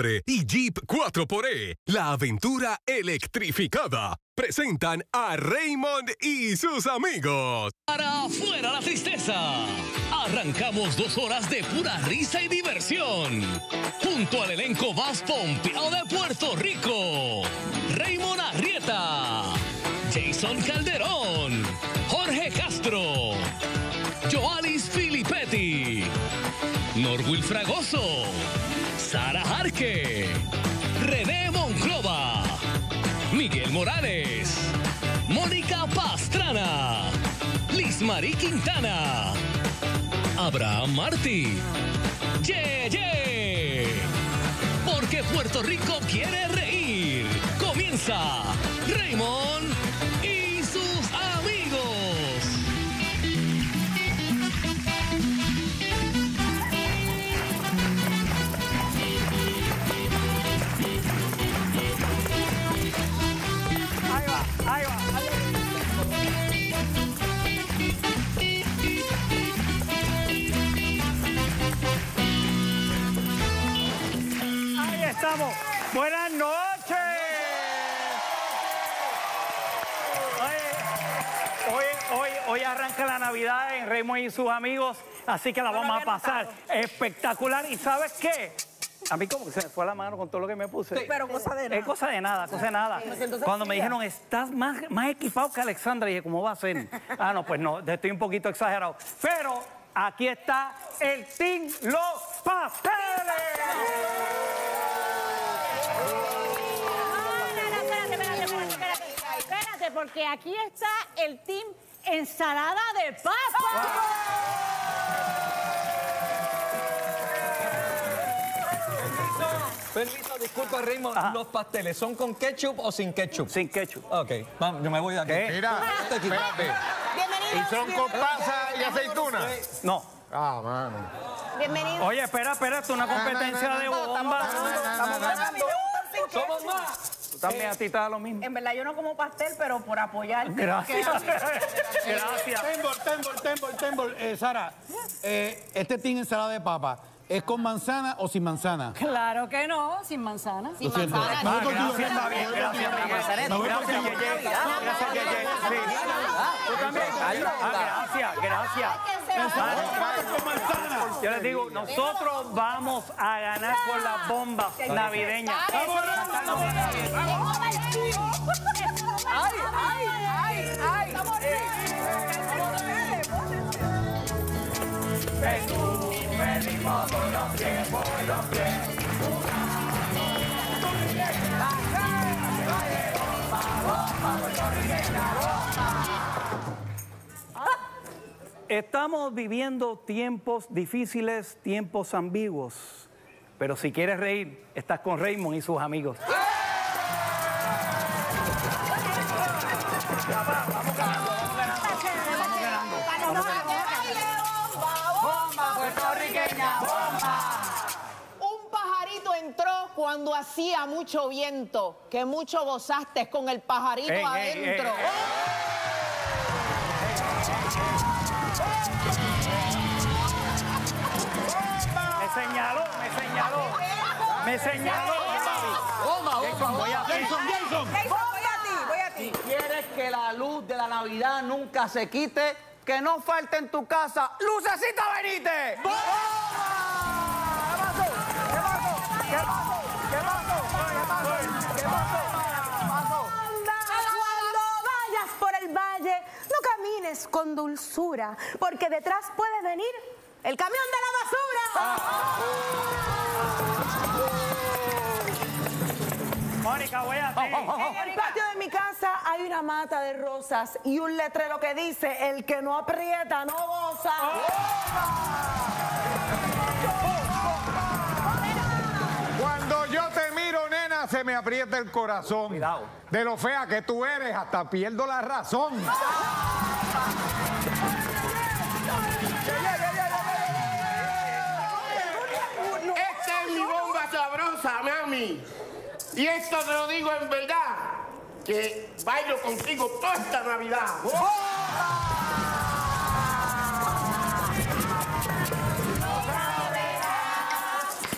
siempre y Jeep 4xe, la aventura electrificada. Presentan a Raymond y sus amigos. Para afuera la tristeza. Arrancamos 2 horas de pura risa y diversión. Junto al elenco más pompeado de Puerto Rico. Raymond Arrieta, Jason Calderón, Jorge Castro, Joalis Filippetti, Norwil Fragoso, Sara Jarque, René Monclova, Miguel Morales, Mónica Pastrana, Liz Marie Quintana, Abraham Martí, Yeye. Porque Puerto Rico quiere reír. Comienza Raymond y sus amigos. Ahí va, ahí va. Estamos. Buenas noches. Hoy arranca la Navidad en Raymond y sus amigos, así que la vamos a pasar espectacular. ¿Y sabes qué? A mí como que se me fue la mano con todo lo que me puse. Sí, pero cosa de nada. Es cosa de nada, cosa de nada. Pues cuando me dijeron, estás más equipado que Alexandra, dije, ¿cómo va a ser? Ah, no, pues no, estoy un poquito exagerado. Pero aquí está el Team Los Pasteles. Porque aquí está el team Ensalada de Papa. ¡Oh! Permiso, disculpa, Raymond. Ajá. ¿Los pasteles son con ketchup o sin ketchup? Sin ketchup. Ok, vamos, yo me voy de aquí. ¿Qué? Mira, espérate. ¿Y son con pasa y aceituna? No. Ah, mano. Bienvenido. Oye, espera, esto es una competencia de bomba. Somos más. También a ti te da lo mismo. En verdad, yo no como pastel, pero por apoyarte. Gracias. Gracias. Tembol. Sara, este tiene ensalada de papa. ¿Es con manzana o sin manzana? Claro que no, sin manzana. Sin manzana. Gracias, Miguel. Gracias. Yo les digo, nosotros vamos a ganar con las bombas navideñas. ¡Ay! ¡Ay! Venimos con los pies, por los pies. La calle, bomba, puertorriqueña, bomba. Estamos viviendo tiempos difíciles, tiempos ambiguos. Pero si quieres reír, estás con Raymond y sus amigos. Cuando hacía mucho viento, que mucho gozaste con el pajarito adentro. Me señaló. Voy a ti. Si quieres que la luz de la Navidad nunca se quite, que no falte en tu casa, Lucecita Benítez. Con dulzura, porque detrás puede venir el camión de la basura. Mónica, voy a En el patio de mi casa hay una mata de rosas y un letrero que dice: el que no aprieta no goza. Cuando yo te miro, nena, se me aprieta el corazón. Cuidado. De lo fea que tú eres, hasta pierdo la razón. Esta es mi bomba sabrosa, mami. Y esto te lo digo en verdad, que bailo contigo toda esta Navidad.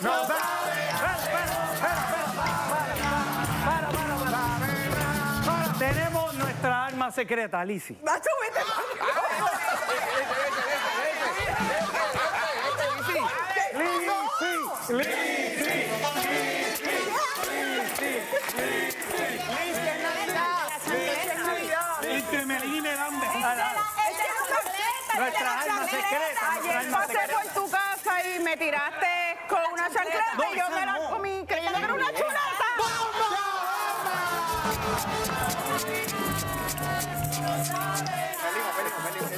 ¡No sabe! secreta, Lizzy. ¡Macho, vete! ¡Lizzy! Nuestra alma secreta. Pasé por tu casa y me tiraste con una chancleta y yo me la comí creyendo que era una chuleta. Celebrando la vida.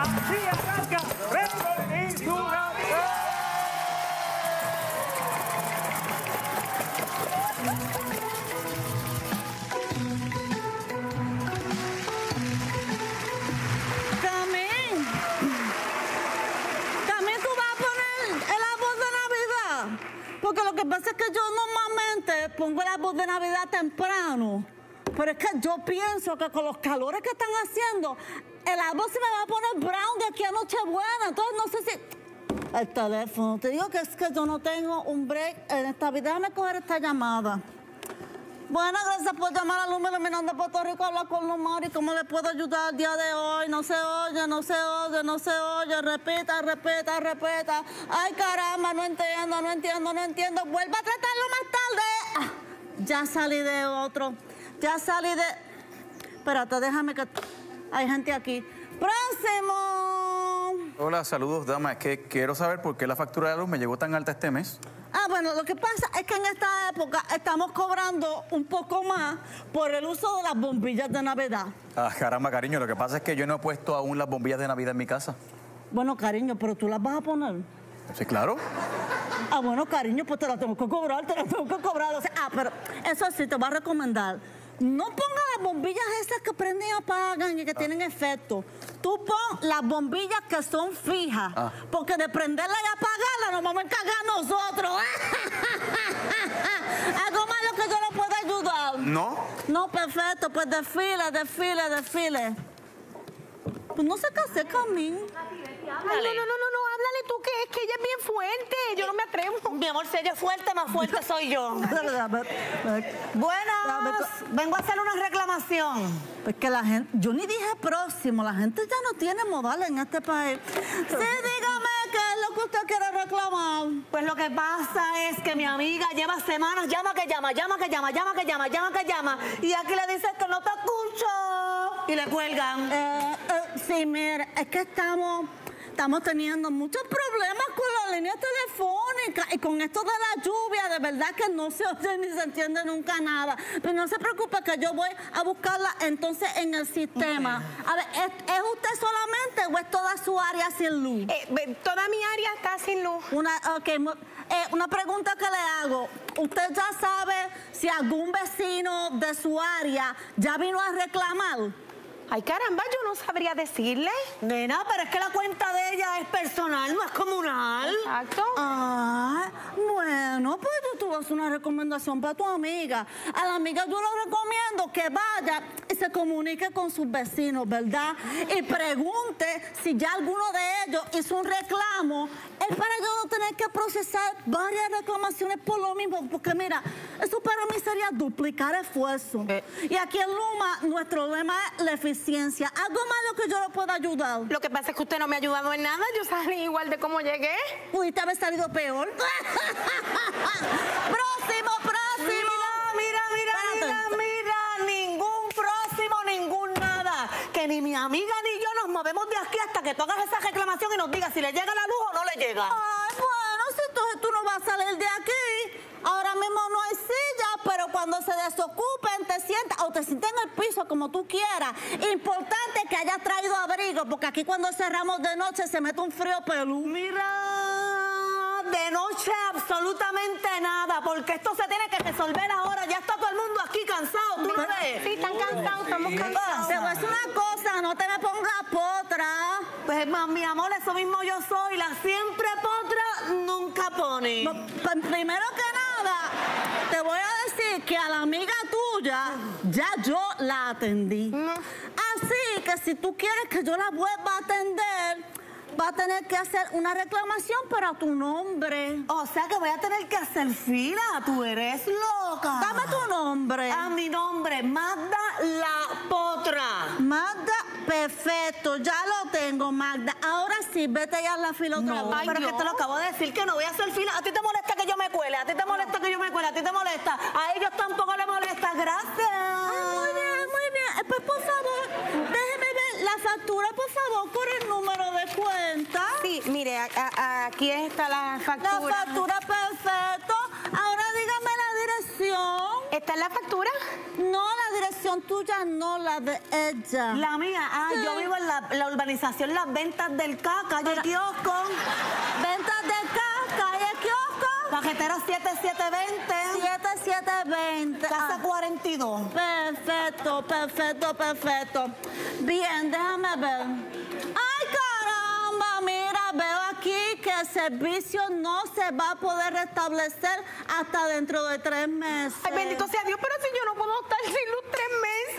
Así arranca Raymond y sus amigos. Lo que pasa es que yo normalmente pongo el árbol de Navidad temprano, pero es que yo pienso que con los calores que están haciendo, el árbol se me va a poner brown de aquí a Nochebuena, entonces no sé si... El teléfono, te digo que es que yo no tengo un break en esta vida, déjame coger esta llamada. Bueno, gracias por llamar a Luma Iluminando de Puerto Rico, hablar con Luma y cómo le puedo ayudar el día de hoy. No se oye, no se oye, no se oye. Repita, repita, repita. Ay, caramba, no entiendo, no entiendo, no entiendo. Vuelva a tratarlo más tarde. Ah, ya salí de otro. Ya salí de... Espérate, déjame que... Hay gente aquí. Próximo. Hola, saludos, dama. Es que quiero saber por qué la factura de la luz me llegó tan alta este mes. Ah, bueno, lo que pasa es que en esta época estamos cobrando un poco más por el uso de las bombillas de Navidad. Ah, caramba, cariño, lo que pasa es que yo no he puesto aún las bombillas de Navidad en mi casa. Bueno, cariño, pero tú las vas a poner. Sí, claro. Ah, bueno, cariño, pues te las tengo que cobrar, te las tengo que cobrar. O sea, ah, pero eso sí, te voy a recomendar. No pongas las bombillas esas que prenden y apagan y que tienen efecto. Tú pon las bombillas que son fijas, porque de prenderlas y apagarlas nos vamos a encargar nosotros. ¿Algo más lo que yo no puedo ayudar? No. No, perfecto, pues desfile, desfile, desfile. Pues no sé qué hacer, Camín. Ay, no, háblale tú, que es que ella es bien fuerte, yo no me atrevo. Mi amor, si ella es fuerte, más fuerte soy yo. Buenas, vengo a hacer una reclamación. Pues que la gente, yo ni dije próximo, la gente ya no tiene modales en este país. Sí, dígame, ¿qué es lo que usted quiere reclamar? Pues lo que pasa es que mi amiga lleva semanas, llama que llama, y aquí le dicen que no te escucho, y le cuelgan. Sí, mira, es que Estamos teniendo muchos problemas con las líneas telefónicas y con esto de la lluvia, de verdad que no se oye ni se entiende nunca nada. Pero no se preocupe que yo voy a buscarla entonces en el sistema. A ver, ¿es usted solamente o es toda su área sin luz? Toda mi área está sin luz. Una pregunta que le hago. ¿Usted ya sabe si algún vecino de su área ya vino a reclamar? Ay, caramba, yo no sabría decirle. Nena, pero es que la cuenta de ella es personal, no es comunal. Exacto. Ah, bueno, pues yo te voy a hacer una recomendación para tu amiga. A la amiga yo le recomiendo que vaya y se comunique con sus vecinos, ¿verdad? Y pregunte si ya alguno de ellos hizo un reclamo. Es para yo no tener que procesar varias reclamaciones por lo mismo, porque mira, eso para mí sería duplicar esfuerzo. Y aquí en Luma, nuestro lema es la eficiencia. ¿Algo más lo que yo le pueda ayudar? Lo que pasa es que usted no me ha ayudado en nada, yo salí igual de cómo llegué. Pudiste haber salido peor. Próximo, próximo. Mira, ningún próximo, ningún nada. Que ni mi amiga ni yo nos movemos de aquí hasta que tú hagas esa reclamación y nos digas si le llega la luz o no le llega. Ay, bueno, si entonces tú no vas a salir de aquí. Ahora mismo no hay silla, pero cuando se desocupen te sientas o te sientas en el piso como tú quieras. Importante que hayas traído abrigo, porque aquí cuando cerramos de noche se mete un frío pelú. Mira, de noche absolutamente nada, porque esto se tiene que resolver ahora. Ya está todo el mundo aquí cansado, ¿tú lo ves? Sí, están cansados, estamos cansados. Te voy a decir una cosa, no te me pongas potra. Pues, mi amor, eso mismo yo soy, la siempre potra, nunca pone. Primero que nada, te voy a decir que a la amiga tuya ya yo la atendí. Así que si tú quieres que yo la vuelva a atender, va a tener que hacer una reclamación para tu nombre. O sea que voy a tener que hacer fila. Tú eres loca. Dame tu nombre. A mi nombre, Magda la Potra. Magda, perfecto. Ya lo tengo, Magda. Ahora sí, vete ya a la fila otra vez. Pero yo... que te lo acabo de decir, que no voy a hacer fila. A ti te molesta que yo me cuele. A ti te molesta que yo me cuele. A ti te molesta. A ellos tampoco les molesta. Gracias. Ay, muy bien, muy bien. Pues por favor, déjeme ver la factura, por favor, por el número de cuenta. Sí, mire, aquí está la factura. La factura, perfecto. Ahora dígame la dirección. ¿Está en la factura? No, la dirección tuya no, la de ella. ¿La mía? Ah, sí. Yo vivo en la urbanización Las Ventas del K, calle Kiosco. Ventas del K, calle Kiosco. Pajetero 7720. 7720. Casa 42. Perfecto, perfecto, perfecto. Bien, déjame ver. ¡Ay, caramba! Mira, veo aquí que el servicio no se va a poder restablecer hasta dentro de 3 meses. Ay, bendito sea Dios, pero si yo no puedo estar sin luz 3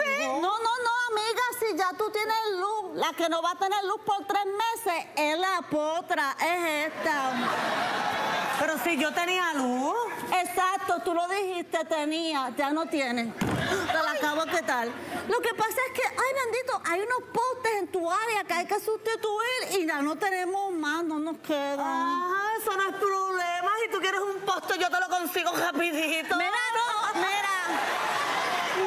meses. No, no, no, amiga, si ya tú tienes luz. La que no va a tener luz por 3 meses es la potra, es esta. Pero si yo tenía luz. Exacto, tú lo dijiste, tenía, ya no tienes. Te la acabo de quitar. Lo que pasa es que, ay, bendito, hay unos postes en tu área que hay que sustituir y ya no tenemos más, no nos quedan. Ah, eso no es problema. Si tú quieres un poste, yo te lo consigo rapidito. Mira, no, mira.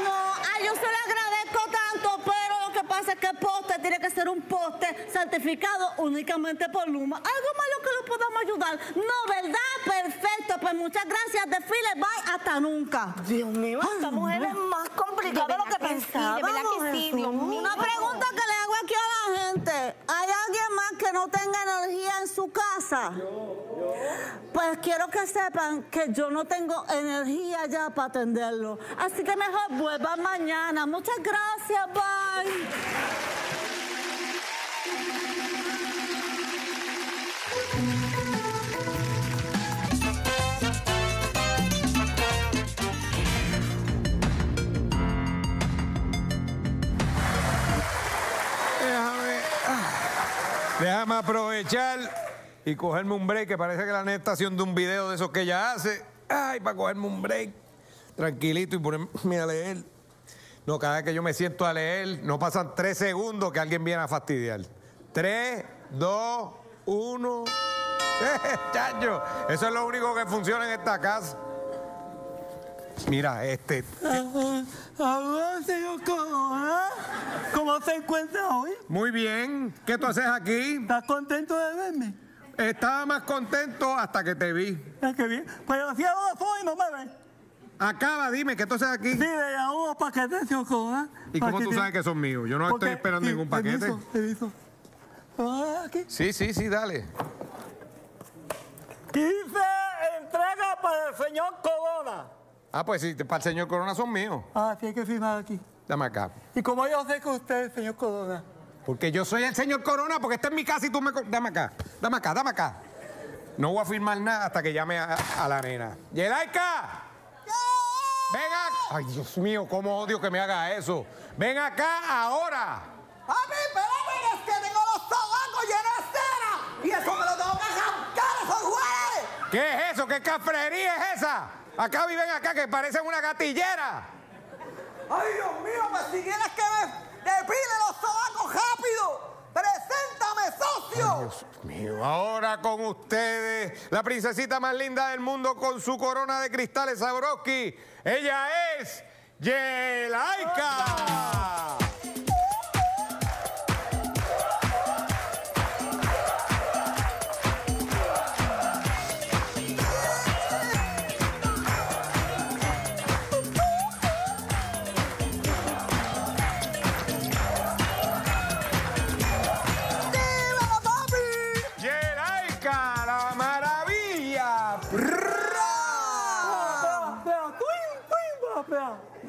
No, ay, yo se lo agradezco tanto, pero lo que pasa es que el poste tiene que ser un poste certificado únicamente por Luma. Algo malo que lo podamos ayudar. No, ¿verdad? Perfecto, pues muchas gracias, desfile, bye, hasta nunca. Dios mío, esta mujer es más complicada de lo que pensaba. De verdad que sí, Dios mío. Una pregunta que le hago aquí a la gente. ¿Hay alguien más que no tenga energía en su casa? Yo. Pues quiero que sepan que yo no tengo energía ya para atenderlo. Así que mejor vuelvan mañana. Muchas gracias, bye. Déjame aprovechar y cogerme un break, que parece que la neta está haciendo un video de esos que ella hace. Ay, para cogerme un break, tranquilito, y ponerme a leer. No, cada vez que yo me siento a leer, no pasan 3 segundos que alguien viene a fastidiar. 3, 2, 1. Chacho, eso es lo único que funciona en esta casa. Mira, ¿Cómo se encuentra hoy? Muy bien. ¿Qué tú haces aquí? ¿Estás contento de verme? Estaba más contento hasta que te vi. Ah, qué bien. Pero si ahora soy, no me ves. Acaba, dime, ¿qué tú haces aquí? Sí, le hago paquetes, ¿verdad? ¿Y cómo tú sabes que son míos? Yo no estoy esperando ningún paquete. Te aviso. ¿Ah, aquí? Sí, dale. 15 entregas para el señor Corona. Ah, pues sí, para el señor Corona son míos. Ah, tiene que firmar aquí. Dame acá. ¿Y cómo yo sé que usted es el señor Corona? Porque yo soy el señor Corona, porque esta es mi casa y tú me... Dame acá. No voy a firmar nada hasta que llame a la nena. ¡Yelaika! ¡Venga! ¡Ay, Dios mío, cómo odio que me haga eso! ¡Ven acá ahora! ¡Papi, espérame, es que tengo los sobacos llenos de cera! ¡Y eso me lo tengo que arrancar, esos güeyes! ¿Qué es eso? ¿Qué cafrería es esa? Acá viven acá, que parecen una gatillera. ¡Ay, Dios mío! Pues si quieres que me depile los sobacos rápido, preséntame, socio. Ay, Dios mío, ahora con ustedes, la princesita más linda del mundo con su corona de cristales Swarovski. Ella es Yelaika.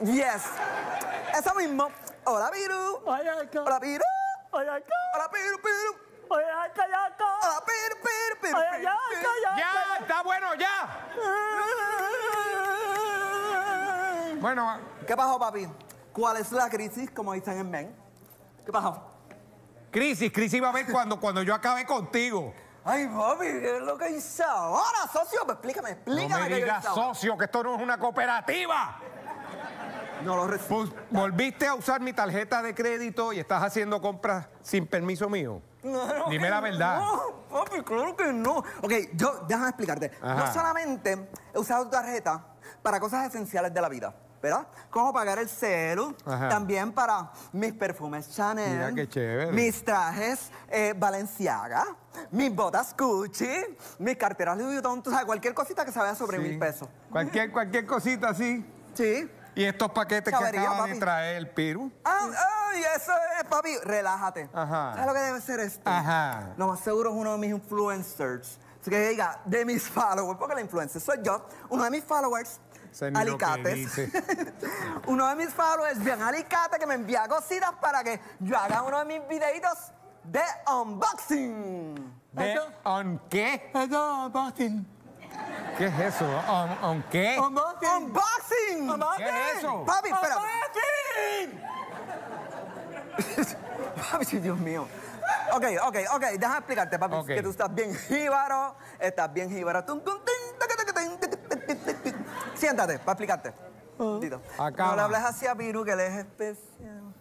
Yes. Eso mismo. Hola, Piru. Hola, Piru. Hola, Piru, Piru. Hola, Piru, Piru, Piru. Ya, está bueno, ya. Bueno. ¿Qué pasó, papi? ¿Cuál es la crisis, como dicen en men? ¿Qué pasó? Crisis iba a ver cuando yo acabé contigo. Ay, papi, ¿qué es lo que hice ahora, socio? Pues explícame. No me digas, socio, que esto no es una cooperativa. No lo recibí. Volviste a usar mi tarjeta de crédito y estás haciendo compras sin permiso mío. Claro. Dime la verdad. No, papi, claro que no. Ok, déjame explicarte. Ajá. No solamente he usado tu tarjeta para cosas esenciales de la vida, ¿verdad? Como pagar el celu, ajá, también para mis perfumes Chanel. Mira qué chévere. Mis trajes Balenciaga, mis botas Gucci, mis carteras Louis Vuitton, tú sabes, cualquier cosita que se vea sobre $1,000. Cualquier cosita así. Sí. Y estos paquetes que acaba de traer el Piru. Ay, eso es, papi. Relájate. Ajá. ¿Sabes lo que debe ser esto? Ajá. Lo más seguro es uno de mis influencers. Así que diga, de mis followers, porque la influencer soy yo, uno de mis followers. Alicates. Uno de mis followers bien alicate que me envía cositas para que yo haga uno de mis videitos de unboxing. ¿De on qué? De unboxing. ¿Qué es eso? ¿On qué? Unboxing. Unboxing. ¿Qué es eso? Papi, espérate. Papi, Dios mío. Ok. Déjame explicarte, papi, okay, que tú estás bien jíbaro. Estás bien jíbaro. Siéntate, para explicarte. No le hables así a Piru, que él es especial.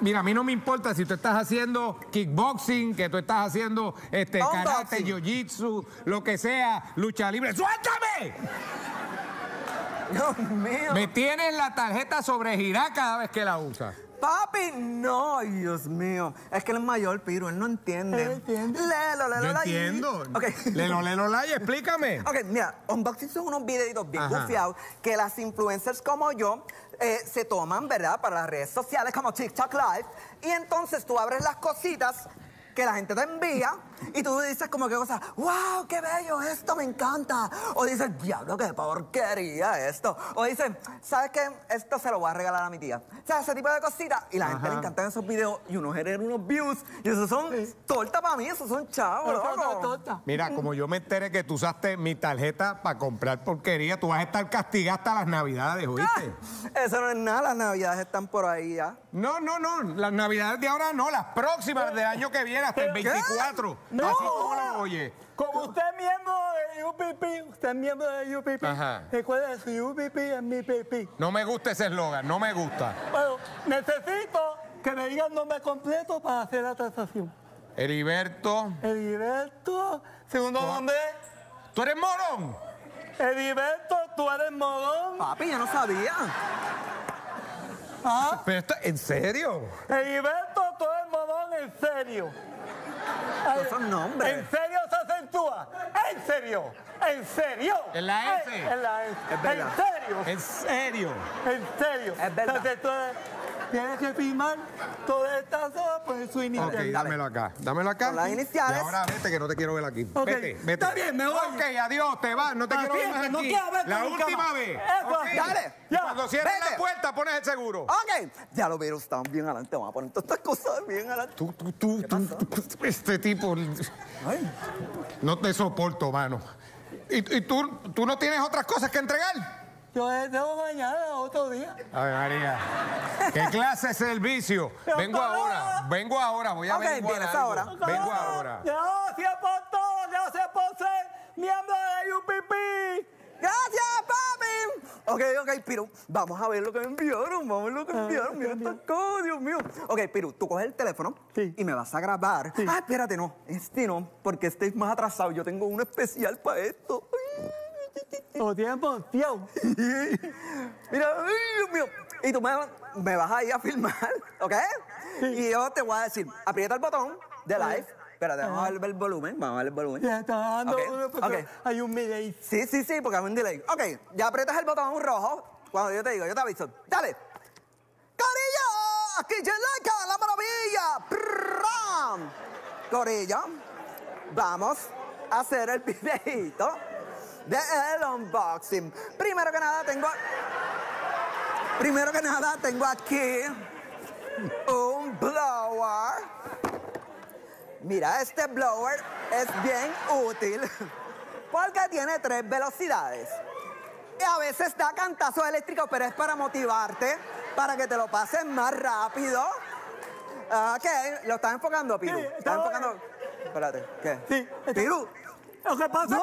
Mira, a mí no me importa si tú estás haciendo kickboxing, que tú estás haciendo karate, jiu-jitsu, lo que sea, lucha libre. ¡Suéltame! Dios mío. Me tienes la tarjeta sobregirada cada vez que la usas. Papi, no, Dios mío. Es que él es mayor, Piru, él no entiende. Él entiende. Lelo, no entiendo. Okay. Lelo, explícame. Ok, mira, unboxing son unos videitos bien bufiados que las influencers como yo se toman, ¿verdad? Para las redes sociales como TikTok Live. Y entonces tú abres las cositas que la gente te envía y tú dices como que cosas, wow, qué bello esto, me encanta. O dices, diablo, qué porquería esto. O dices, ¿sabes qué? Esto se lo voy a regalar a mi tía. O sea, ese tipo de cositas. Y la gente le encantan esos videos y uno genera unos views. Y esos son torta para mí, esos son chavos, loco. Mira, como yo me enteré que tú usaste mi tarjeta para comprar porquería, tú vas a estar castigada hasta las Navidades, ¿oíste? Eso no es nada, las Navidades están por ahí ya. No, las Navidades de ahora no, las próximas del año que viene. Hasta el 24. No. Así como lo oye. Como usted es miembro de UPP, recuerda que su UPP es mi PP. No me gusta ese eslogan, no me gusta. Bueno, necesito que me digan nombre completo para hacer la transacción. Heriberto. Segundo nombre. ¿Tú eres morón? Heriberto, tú eres morón. Papi, yo no sabía. ¿Ah? Pero esto, ¿en serio? Heriberto, tú eres morón, en serio. No son nombres. En serio se acentúa. En serio. En la S. En serio. Es verdad. Entonces tú tienes que firmar todas estas cosas por su inicial. Ok, dámelo acá. Con las iniciales. Y ahora vete, que no te quiero ver aquí. Okay. Vete. Está bien, me voy. Ok, adiós, te vas. No te quiero ver más aquí. La última vez. Okay. Dale. Ya. Cuando cierres la puerta, pones el seguro. Ok. Ya lo vieron, están bien adelante. Vamos a poner todas estas cosas bien adelante. Tú, este tipo. Ay. No te soporto, mano. ¿Y tú no tienes otras cosas que entregar? Yo tengo mañana, otro día. A ver, María. ¿Qué clase de servicio? Vengo ahora. Voy a ver. Ok, vienes ahora. Vengo ahora. Gracias por todo. Gracias por ser miembro de UPP. Gracias, papi. Ok, Piru. Vamos a ver lo que me enviaron. Mira estas cosas, Dios mío. Ok, Piru, tú coges el teléfono y me vas a grabar. Sí. Ah, espérate, no. Este no, porque este es más atrasado. Yo tengo uno especial para esto. Todo tiempo, tío. Mira, Dios mío. Y tú me vas a ir a filmar, ¿ok? Sí. Y yo te voy a decir, aprieta el botón de live. Espérate, vamos a ver el volumen. Ya está dando uno porque hay un delay. Sí, porque hay un delay. Ok, ya aprietas el botón rojo. Cuando yo te digo, yo te aviso. ¡Dale! ¡Corilla! ¡Aquí llega la maravilla! ¡Pram! Corilla, vamos a hacer el videito del unboxing. Primero que nada tengo aquí un blower. Mira, este blower es bien útil porque tiene 3 velocidades. Y a veces da cantazos eléctricos, pero es para motivarte, para que te lo pases más rápido. Ah, ¿qué? ¿Lo estás enfocando, Piru? Sí, ¿estás enfocando? Espérate, ¿qué? Sí. ¿Piru? Lo que pasa es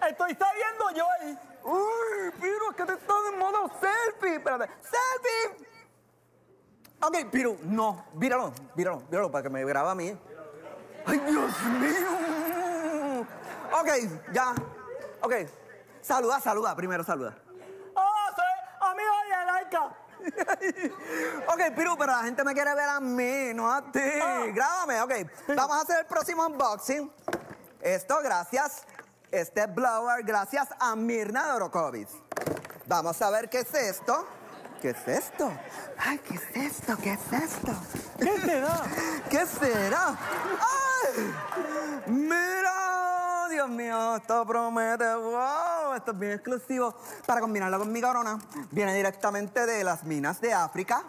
que estoy sabiendo yo ahí. Uy, Piru, es que te estás en modo selfie. Espérate, ¡selfie! Ok, Piru, no. Víralo, víralo, víralo, para que me grabe a mí. ¡Ay, Dios mío! Ok, ya. Ok. Saluda, saluda. Primero saluda. ¡Oh, soy amigo de Laika! Ok, Piru, pero la gente me quiere ver a mí, no a ti. Oh. Grábame, ok. Vamos a hacer el próximo unboxing. Esto gracias, este blower, gracias a Mirna Dorokovits. Vamos a ver qué es esto. ¿Qué es esto? Ay, ¿qué es esto? ¿Qué es esto? ¿Qué será? ¿Qué será? ¡Ay! ¡Mira! Dios mío, esto promete. ¡Wow! Esto es bien exclusivo. Para combinarlo con mi corona, viene directamente de las minas de África.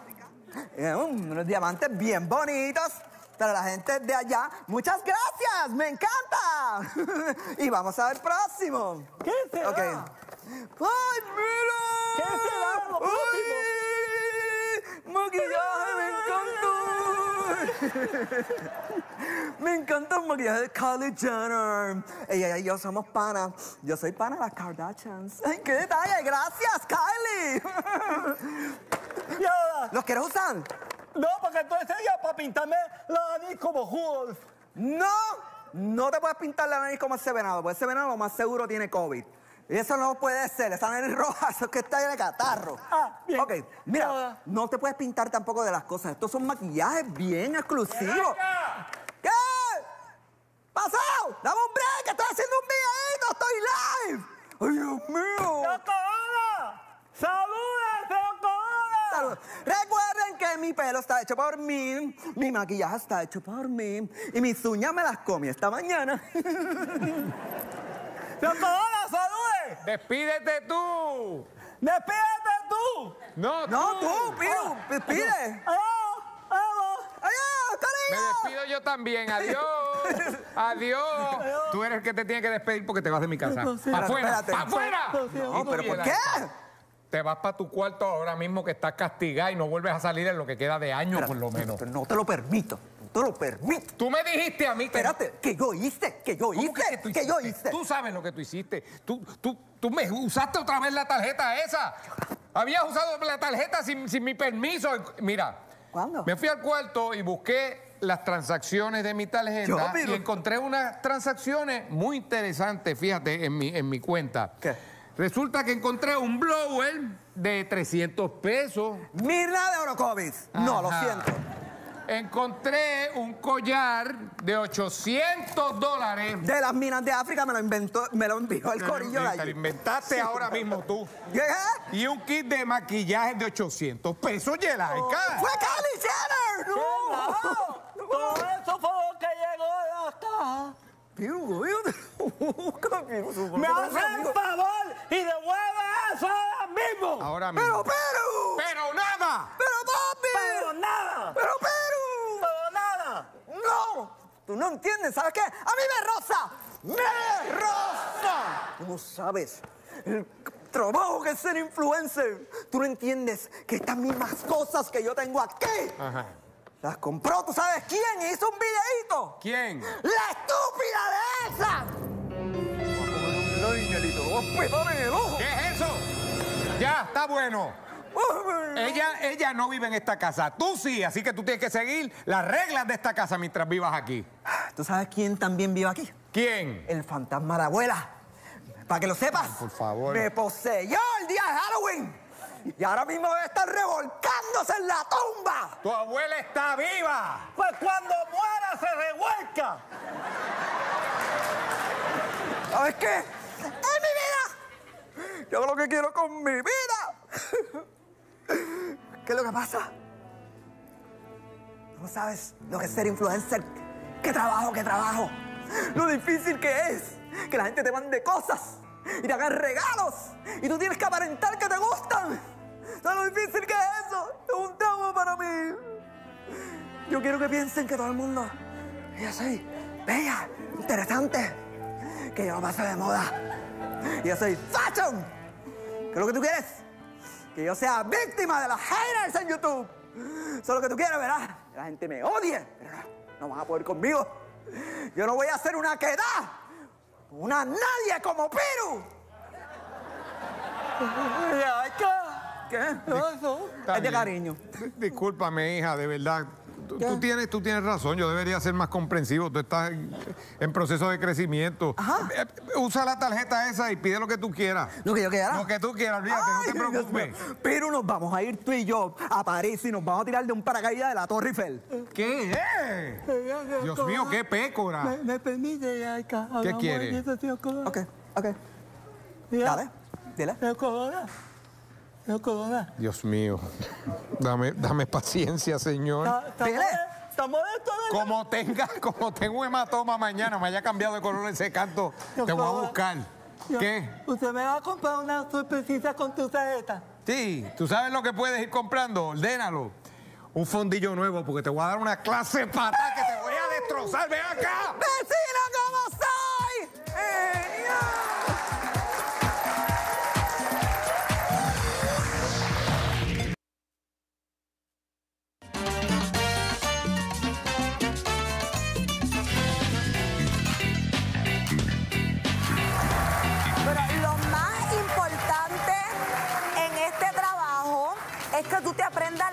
Unos diamantes bien bonitos para la gente de allá. ¡Muchas gracias! ¡Me encanta! Y vamos a ver el próximo. ¿Qué será? Okay. ¡Ay, mira! ¿Qué será lo próximo? ¡Maquillaje, me encantó! Me encanta el maquillaje de Kylie Jenner. Ella y yo somos panas. Yo soy pana de las Kardashians. ¡Ay, qué detalle! ¡Gracias, Kylie! ¿Los quieres usar? No, porque entonces ya para pintarme la nariz como Hulk. ¡No! No te puedes pintar la nariz como ese venado, porque ese venado lo más seguro tiene COVID. Y eso no puede ser, esa nariz roja, eso es que está de catarro. Ah, bien. Ok, mira, no te puedes pintar tampoco de las cosas. Estos son maquillajes bien exclusivos. ¿Qué? ¡Pasao! ¡Dame un break! ¡Estoy haciendo un videito! ¡Estoy live! ¡Ay, Dios mío! ¡Doctora! ¡Salúdense, doctora! ¡Salud! Recuerden que mi pelo está hecho por mí, mi maquillaje está hecho por mí, y mis uñas me las comí esta mañana. ¡Doctora, salude! ¡Despídete tú! ¡Despídete tú! ¡No, tú! ¡No, tú, Piru! ¡Despide! ¡Adiós! ¡Adiós! ¡Adiós, cariño! Me despido yo también. ¡Adiós! ¡Adiós! Tú eres el que te tiene que despedir porque te vas de mi casa. ¡Para afuera! ¡Para afuera! No, ¿pero por qué? Te vas para tu cuarto ahora mismo que estás castigada y no vuelves a salir en lo que queda de año, por lo menos. No te lo permito. No lo permito. Tú me dijiste a mí que... Espérate, que yo hice, que yo hice, que yo hice. Tú sabes lo que tú hiciste. Tú me usaste otra vez la tarjeta esa. Habías usado la tarjeta sin mi permiso. Mira. ¿Cuándo? Me fui al cuarto y busqué las transacciones de mi tarjeta y encontré unas transacciones muy interesantes, fíjate, en mi cuenta. ¿Qué? Resulta que encontré un blower de 300 pesos. Mirna Dorokovits. No, lo siento. Encontré un collar de $800. De las minas de África, me lo envió el corillo de ahí. Te lo inventaste ahora mismo tú. ¿Qué? Y un kit de maquillaje de $800, Yelaica. ¡Fue Kylie Jenner! ¡No! Todo eso fue lo que llegó de acá. ¡Me haces el favor y devuelve eso ahora mismo! Ahora mismo. ¡Pero nada! Tú no entiendes, ¿sabes qué? ¡A mí me roza! ¡Me roza! Tú no sabes el trabajo que es ser influencer. Tú no entiendes que estas mismas cosas que yo tengo aquí las compró. ¿Tú sabes quién hizo un videíto? ¿Quién? ¡La estúpida de esa! ¿Qué es eso? Ya, está bueno. Ella no vive en esta casa. Tú sí, así que tú tienes que seguir las reglas de esta casa mientras vivas aquí. ¿Tú sabes quién también vive aquí? ¿Quién? El fantasma de la abuela. Para que lo sepas. Por favor. Me poseyó el día de Halloween. Y ahora mismo debe estar revolcándose en la tumba. Tu abuela está viva. Pues cuando muera se revuelca. ¿Sabes qué? ¡Es mi vida! Yo lo que quiero con mi vida. ¿Qué es lo que pasa? No sabes lo que es ser influencer. ¡Qué trabajo, qué trabajo! Lo difícil que es que la gente te mande cosas y te hagan regalos y tú tienes que aparentar que te gustan. ¿Sabes lo difícil que es eso? Es un trauma para mí. Yo quiero que piensen que todo el mundo... Yo soy bella, interesante, que yo no paso de moda. Yo soy fashion. ¿Qué es lo que tú quieres? Que yo sea víctima de las haters en YouTube. Eso es lo que tú quieres, ¿verdad? La gente me odia, pero no van a poder conmigo. Yo no voy a hacer una quedada, una nadie como Piru. ¿Qué? Es de cariño. Discúlpame, hija, de verdad. Tú tienes razón, yo debería ser más comprensivo. Tú estás en proceso de crecimiento. Ajá. Usa la tarjeta esa y pide lo que tú quieras. ¿Lo que yo quiera? Lo que tú quieras, olvídate, no te preocupes. Pero nos vamos a ir tú y yo a París y nos vamos a tirar de un paracaídas de la Torre Eiffel. ¿Qué es? Dios mío, qué pécora. ¿Me permite? ¿Qué quieres? Ok. Dale, dile. Dios mío, dame paciencia, señor. Como tengo un hematoma mañana, me haya cambiado de color ese canto, te voy a buscar. ¿Qué? ¿Usted me va a comprar una sorpresita con tu tarjeta? Sí, tú sabes lo que puedes ir comprando, ordénalo. Un fondillo nuevo, porque te voy a dar una clase patada que te voy a destrozar. ¡Ven acá! ¡Vecina, cómo soy! ¡Genial!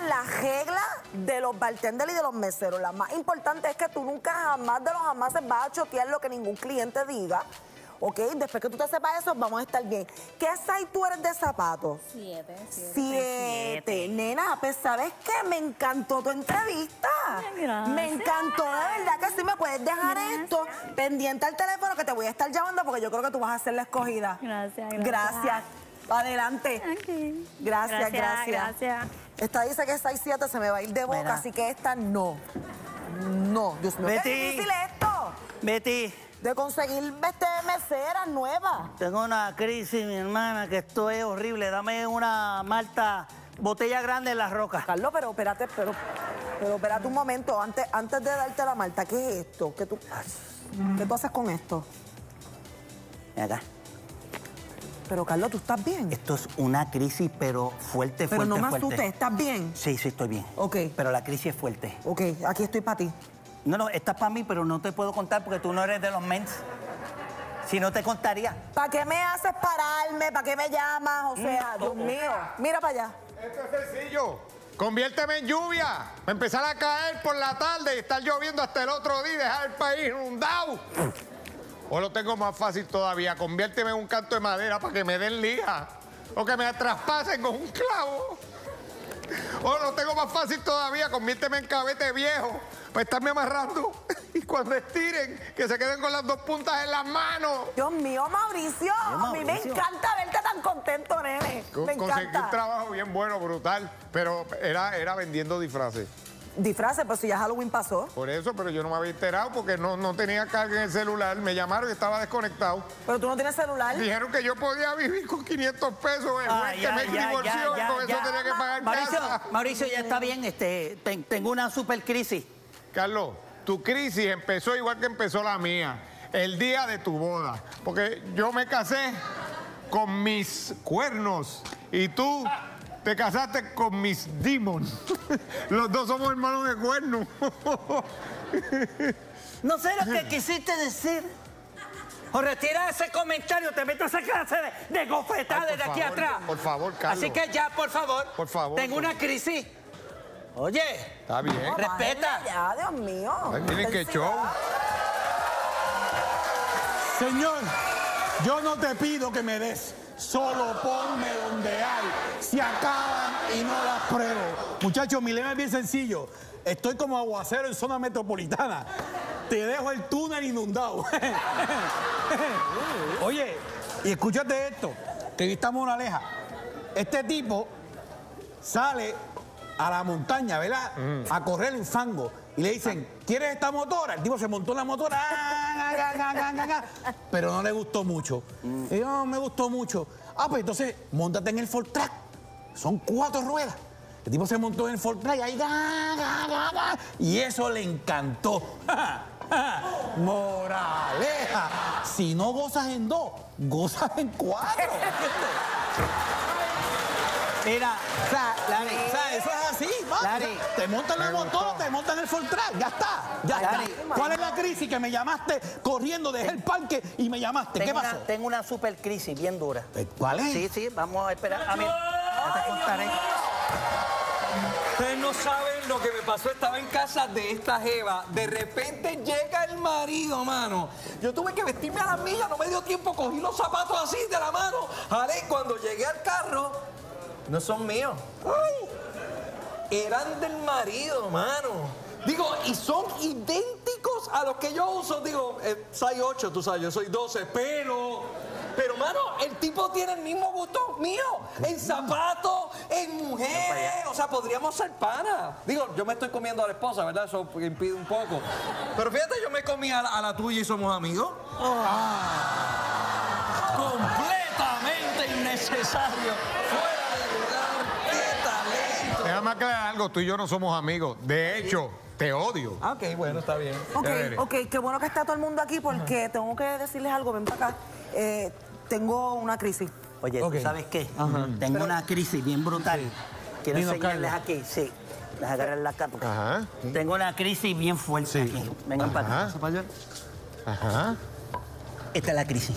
Las reglas de los bartenders y de los meseros. La más importante es que tú nunca jamás de los jamás vas a chotear lo que ningún cliente diga. ¿Ok? Después que tú te sepas eso, vamos a estar bien. ¿Qué size tú eres de zapatos? 7. Nena, pues, ¿sabes qué? Me encantó tu entrevista. Gracias. Me encantó, de verdad que sí. Me puedes dejar esto pendiente al teléfono que te voy a estar llamando porque yo creo que tú vas a hacer la escogida. Gracias. Adelante. Okay. Gracias. Esta dice que es 6'7", se me va a ir de boca, así que esta no. No, Dios mío. Betty, ¿qué difícil es esto? Betty. De conseguir meseras nuevas. Tengo una crisis, mi hermana, que esto es horrible. Dame una malta, botella grande en las rocas. Carlos, pero espérate un momento. Antes de darte la malta, ¿qué es esto? ¿Qué tú haces con esto? Acá. Pero, Carlos, ¿tú estás bien? Esto es una crisis, pero fuerte, fuerte, fuerte. Pero no me asustes, ¿estás bien? Sí, estoy bien. Ok. Pero la crisis es fuerte. Ok, aquí estoy para ti. No, estás para mí, pero no te puedo contar porque tú no eres de los mens. Si no, te contaría. ¿Para qué me haces pararme? ¿Para qué me llamas? O sea, Dios mío. Mira para allá. Esto es sencillo. Conviérteme en lluvia. Va a empezar a caer por la tarde y estar lloviendo hasta el otro día y dejar el país inundado. O lo tengo más fácil todavía, conviérteme en un canto de madera para que me den lija. O que me traspasen con un clavo. O lo tengo más fácil todavía, conviérteme en cabete viejo para estarme amarrando. Y cuando estiren, que se queden con las dos puntas en las manos. Dios mío, Mauricio. A mí me encanta verte tan contento, nene. Me encanta. Conseguí un trabajo bien bueno, brutal. Pero era vendiendo disfraces. Disfraces, pero si ya Halloween pasó. Por eso, pero yo no me había enterado porque no tenía carga en el celular. Me llamaron y estaba desconectado. ¿Pero tú no tienes celular? Dijeron que yo podía vivir con 500 pesos. El juez me divorció, con eso tenía que pagar casa. Mauricio, ya está bien. Tengo una super crisis. Carlos, tu crisis empezó igual que empezó la mía. El día de tu boda. Porque yo me casé con mis cuernos y tú... Te casaste con mis demons. Los dos somos hermanos de cuerno. No sé lo que quisiste decir. O retira ese comentario, te meto esa clase de gofetada desde aquí atrás. Por favor, Carlos. Así que ya, por favor. Tengo una crisis. Oye. Está bien. No, respeta. Ya, Dios mío. Miren qué show. Señor, yo no te pido que me des. Solo ponme donde hay. Se acaban y no las pruebo. Muchachos, mi lema es bien sencillo. Estoy como aguacero en zona metropolitana. Te dejo el túnel inundado. Oye, y escúchate esto. Te dictamos una moraleja. Este tipo sale a la montaña, ¿verdad? A correr el fango. Y le dicen, ¿quieres esta motora? El tipo se montó en la motora. Pero no le gustó mucho. Y yo, no me gustó mucho. Ah, pues entonces, móntate en el Ford Track. Son 4 ruedas. El tipo se montó en el Ford Track y ahí... Y eso le encantó. Moraleja. Si no gozas en 2, gozas en 4. Mira, o sea, Larry, o sea, eso es así, Larry, te montan el motor, te montan el Fortran, ya está, ya Larry, está. ¿Cuál es la crisis? Que me llamaste corriendo, dejé el parque y me llamaste. ¿Qué pasó? Tengo una super crisis bien dura. ¿Cuál es? Sí, sí, vamos a esperar. A mí, ya te contaré. Ustedes no saben lo que me pasó. Estaba en casa de esta jeva. De repente llega el marido, mano. Yo tuve que vestirme a las millas, no me dio tiempo. Cogí los zapatos así de la mano. Jale, cuando llegué al carro, no son míos. Ay, eran del marido, mano. Digo, y son idénticos a los que yo uso. Digo, soy 8, tú sabes, yo soy 12, pero, mano, el tipo tiene el mismo gusto mío. En zapatos, en mujeres. O sea, podríamos ser panas. Digo, yo me estoy comiendo a la esposa, ¿verdad? Eso impide un poco. Pero fíjate, yo me comí a la tuya y somos amigos. Ah, completamente innecesario. Fuera de lugar, qué talento. Déjame aclarar algo, tú y yo no somos amigos. De hecho, te odio. Ah, ok, bueno, está bien. Ok, qué bueno que está todo el mundo aquí porque tengo que decirles algo. Ven para acá. Tengo una crisis. Oye, ¿tú sabes qué? Ajá. Tengo una crisis bien brutal. Sí. Quiero enseñarles aquí. Sí. Las agarran la capa. Tengo una crisis bien fuerte aquí. Vengan para acá. Ajá. Esta es la crisis.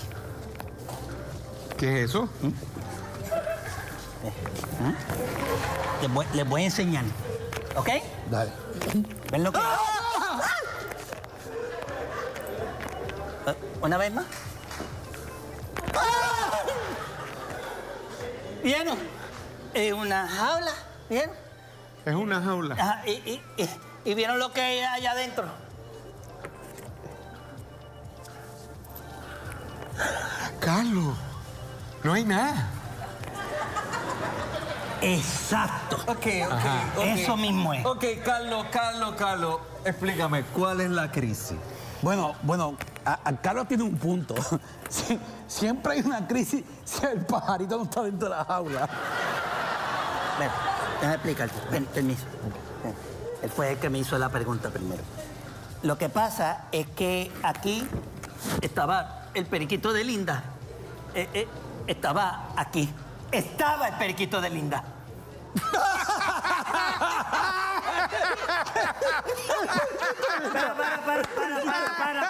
¿Qué es eso? Les voy a enseñar. ¿Ok? Dale. ¿Ven lo que una vez más? ¿Vieron? Es una jaula, ¿vieron? Es una jaula. Ajá, y ¿vieron lo que hay allá adentro? Carlos, no hay nada. Exacto. Okay. Eso mismo es. Ok, Carlos, explícame, ¿cuál es la crisis? Bueno, Carlos tiene un punto. Siempre hay una crisis si el pajarito no está dentro de la jaula. Ven, déjame explicarte. Ven, permiso. Él fue el que me hizo la pregunta primero. Lo que pasa es que aquí estaba el periquito de Linda. Estaba aquí. Estaba el periquito de Linda. Para.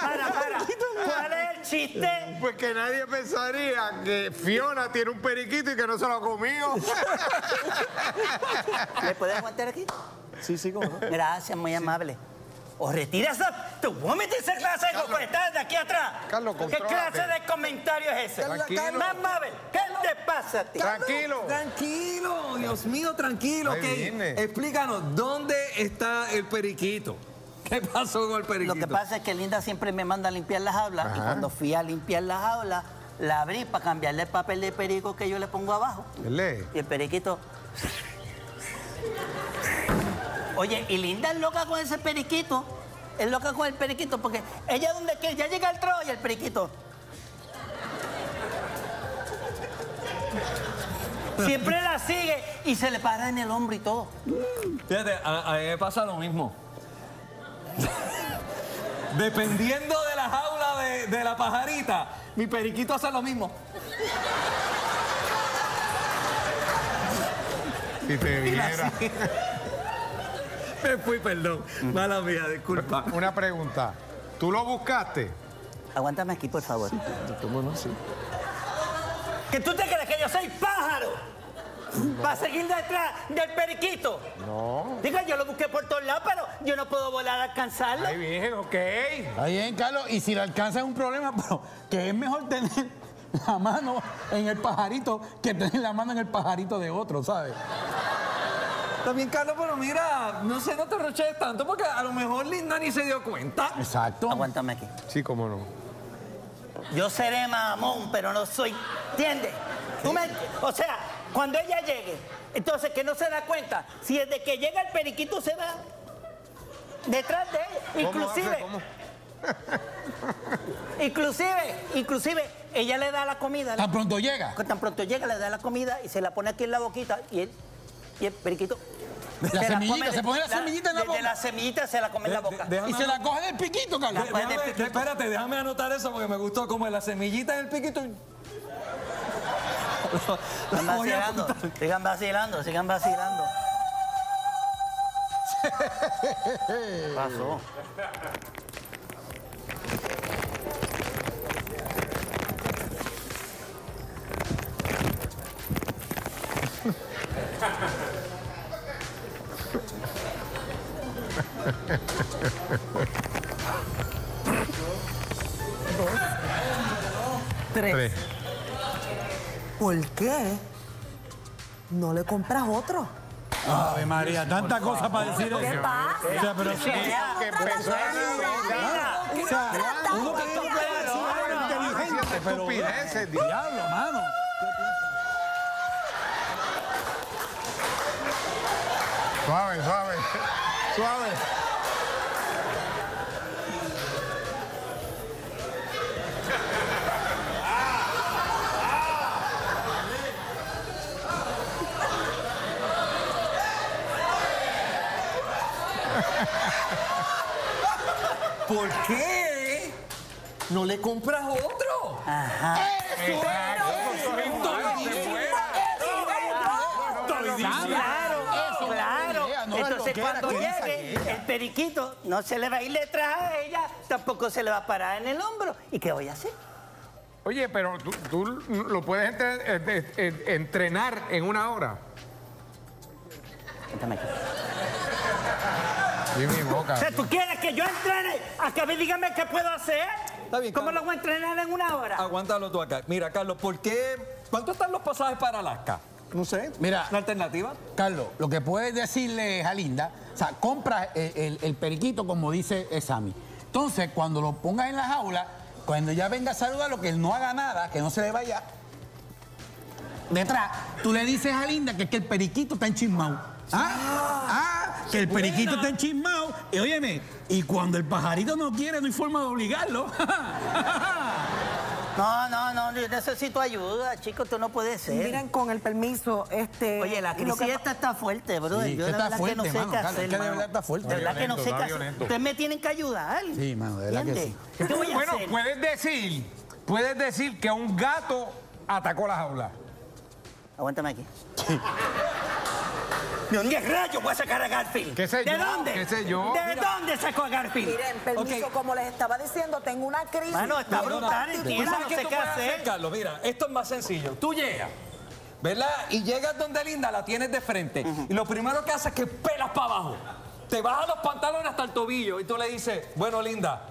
¿Cuál es el chiste? Pues que nadie pensaría que Fiona tiene un periquito y que no se lo ha comido. ¿Me puedes aguantar aquí? Sí, cómo no. Gracias, muy amable. O retiras tu vómito y esa clase de comentarios de aquí atrás. Carlos, ¿qué clase de comentario es ese? Tranquilo. Mabel, ¿qué te pasa a ti? Tranquilo. Tranquilo, Dios mío, tranquilo. Explícanos, ¿dónde está el periquito? ¿Qué pasó con el periquito? Lo que pasa es que Linda siempre me manda a limpiar las jaulas. Ajá. Y cuando fui a limpiar las jaulas, la abrí para cambiarle el papel de perico que yo le pongo abajo. Y el periquito... Oye, y Linda es loca con ese periquito. Es loca con el periquito porque ella donde quiere, ya llega el trabajo y el periquito. Siempre la sigue y se le para en el hombro y todo. Fíjate, a mí me pasa lo mismo. Dependiendo de la jaula de la pajarita, mi periquito hace lo mismo. Y te viera. Me fui, perdón. Mala mía, disculpa. Una pregunta. ¿Tú lo buscaste? Aguántame aquí, por favor. Sí, sí. ¿Que tú te crees que yo soy pájaro? No. ¿Para seguir detrás del periquito? No. Diga, yo lo busqué por todos lados, pero yo no puedo volar a alcanzarlo. Ahí bien, ok. Está bien, Carlos. Y si lo alcanza es un problema, pero que es mejor tener la mano en el pajarito que tener la mano en el pajarito de otro, ¿sabes? También, Carlos, pero mira, no sé, no te roches tanto porque a lo mejor Linda ni se dio cuenta. Exacto. Aguántame aquí. Sí, cómo no. Yo seré mamón, pero no soy... ¿Entiendes? O sea, cuando ella llegue, entonces que no se da cuenta. Si desde que llega el periquito se va detrás de ella. Inclusive... Inclusive, ella le da la comida. ¿Tan pronto llega? Tan pronto llega, le da la comida y se la pone aquí en la boquita y él... Y el periquito... Se pone la semillita en la boca. De la semillita se la come en la boca. Y se la coge del piquito, Carlos. Espérate, déjame anotar eso porque me gustó. Como la semillita en el piquito... Sigan vacilando. ¿Qué pasó? Tres. ¿Por qué no le compras otro? Ave María, tanta cosa para decir eso. ¿Qué pasa? O sea, pero que empezó a... O sea, uno que está inteligente, pero... estupideces, diablo, mano. Suave, suave. Suave. ¿Por qué no le compras otro? Ajá. ¡Eso claro! Entonces cuando llegue, el periquito no se le va a ir detrás a ella, tampoco se le va a parar en el hombro. ¿Y qué voy a hacer? Oye, pero tú lo puedes entrenar en una hora. Cuéntame aquí. Mi boca, o sea, ¿tú quieres que yo entrene? Acá dígame qué puedo hacer. Está bien, ¿cómo Carlos? Lo voy a entrenar en una hora? Aguántalo tú acá. Mira, Carlos, ¿por qué? ¿Cuánto están los pasajes para Alaska? No sé. Mira. ¿Una alternativa? Carlos, lo que puedes decirle a Linda, o sea, compra el periquito, como dice Sammy. Entonces, cuando lo pongas en la jaula, cuando ya venga a saludarlo, que él no haga nada, que no se le vaya detrás, tú le dices a Linda que el periquito está enchismado. Que el periquito está enchismado. Y óyeme, y cuando el pajarito no quiere, no hay forma de obligarlo. No, yo necesito ayuda, chicos, tú no puedes ser. Miren, con el permiso, Oye, la crisis está fuerte, brother. Sí, yo de verdad fuerte, que no sé qué hacer, es que de verdad está fuerte. De verdad que no sé qué hacer. Ustedes me tienen que ayudar. Sí, mano, de verdad que sí. ¿Qué voy a hacer? Puedes decir que un gato atacó la jaula. Aguántame aquí. ¿De dónde rayos voy a sacar a Garfield? ¿Qué sé yo? ¿De dónde? ¿Qué sé yo? ¿De dónde sacó a Garfield? Miren, permiso, como les estaba diciendo, tengo una crisis. Bueno, está brutal, entiendo, no sé qué hacer. Carlos, mira, esto es más sencillo. Tú llegas, ¿verdad? Y llegas donde Linda, la tienes de frente. Y lo primero que haces es que pelas para abajo. Te bajas los pantalones hasta el tobillo y tú le dices, bueno, Linda,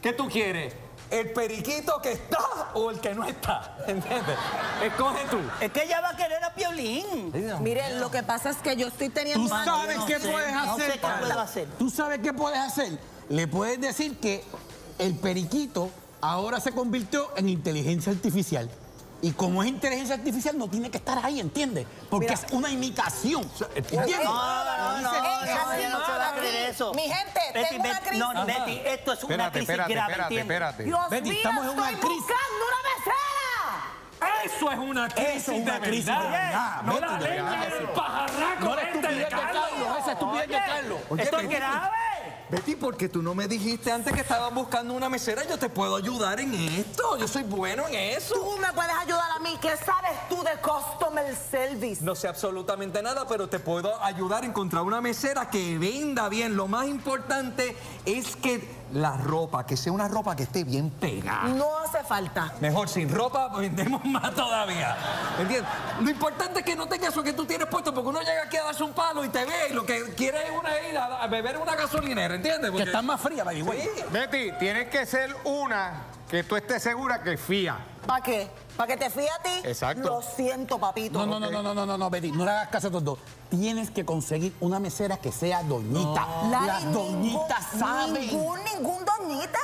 ¿qué tú quieres? ¿El periquito que está o el que no está? ¿Entiendes? Escoge tú. Es que ella va a querer a Piolín. Miren, lo que pasa es que yo estoy teniendo... ¿Tú sabes qué puedes hacer? ¿Tú sabes qué puedes hacer? Le puedes decir que el periquito ahora se convirtió en inteligencia artificial. Y como es inteligencia artificial, no tiene que estar ahí, ¿entiendes? Porque es una imitación. ¿Entiendes? No se va a creer eso. Mi gente, tengo una crisis. No, Betty, esto es una crisis grave, ¿entiendes? Betty, estamos en una crisis. ¡Estoy buscando una mesera! ¡Eso es una crisis de verdad! ¡No la leña del pajarraco este de Carlos! ¡Esa estupidez de Carlos! ¡Esto es grave! Betty, porque tú no me dijiste antes que estabas buscando una mesera. Yo te puedo ayudar en esto. Yo soy bueno en eso. Tú me puedes ayudar a mí. ¿Qué sabes tú de customer service? No sé absolutamente nada, pero te puedo ayudar a encontrar una mesera que venda bien. Lo más importante es que la ropa, que sea una ropa que esté bien pegada. No hace falta. Mejor sin ropa vendemos más todavía. ¿Entiendes? Lo importante es que no tengas eso que tú tienes puesto, porque uno llega aquí a darse un palo y te ve y lo que quiere es una ida a beber una gasolinera, ¿entiendes? Porque... que está más fría, baby. Sí. Betty, tienes que ser una que tú estés segura que fía. ¿Para qué? ¿Para que te fíe a ti? Exacto. Lo siento, papito. No, Betty, no le hagas caso a estos dos. Tienes que conseguir una mesera que sea doñita. No. Larry, las doñitas saben. Ningún doñita.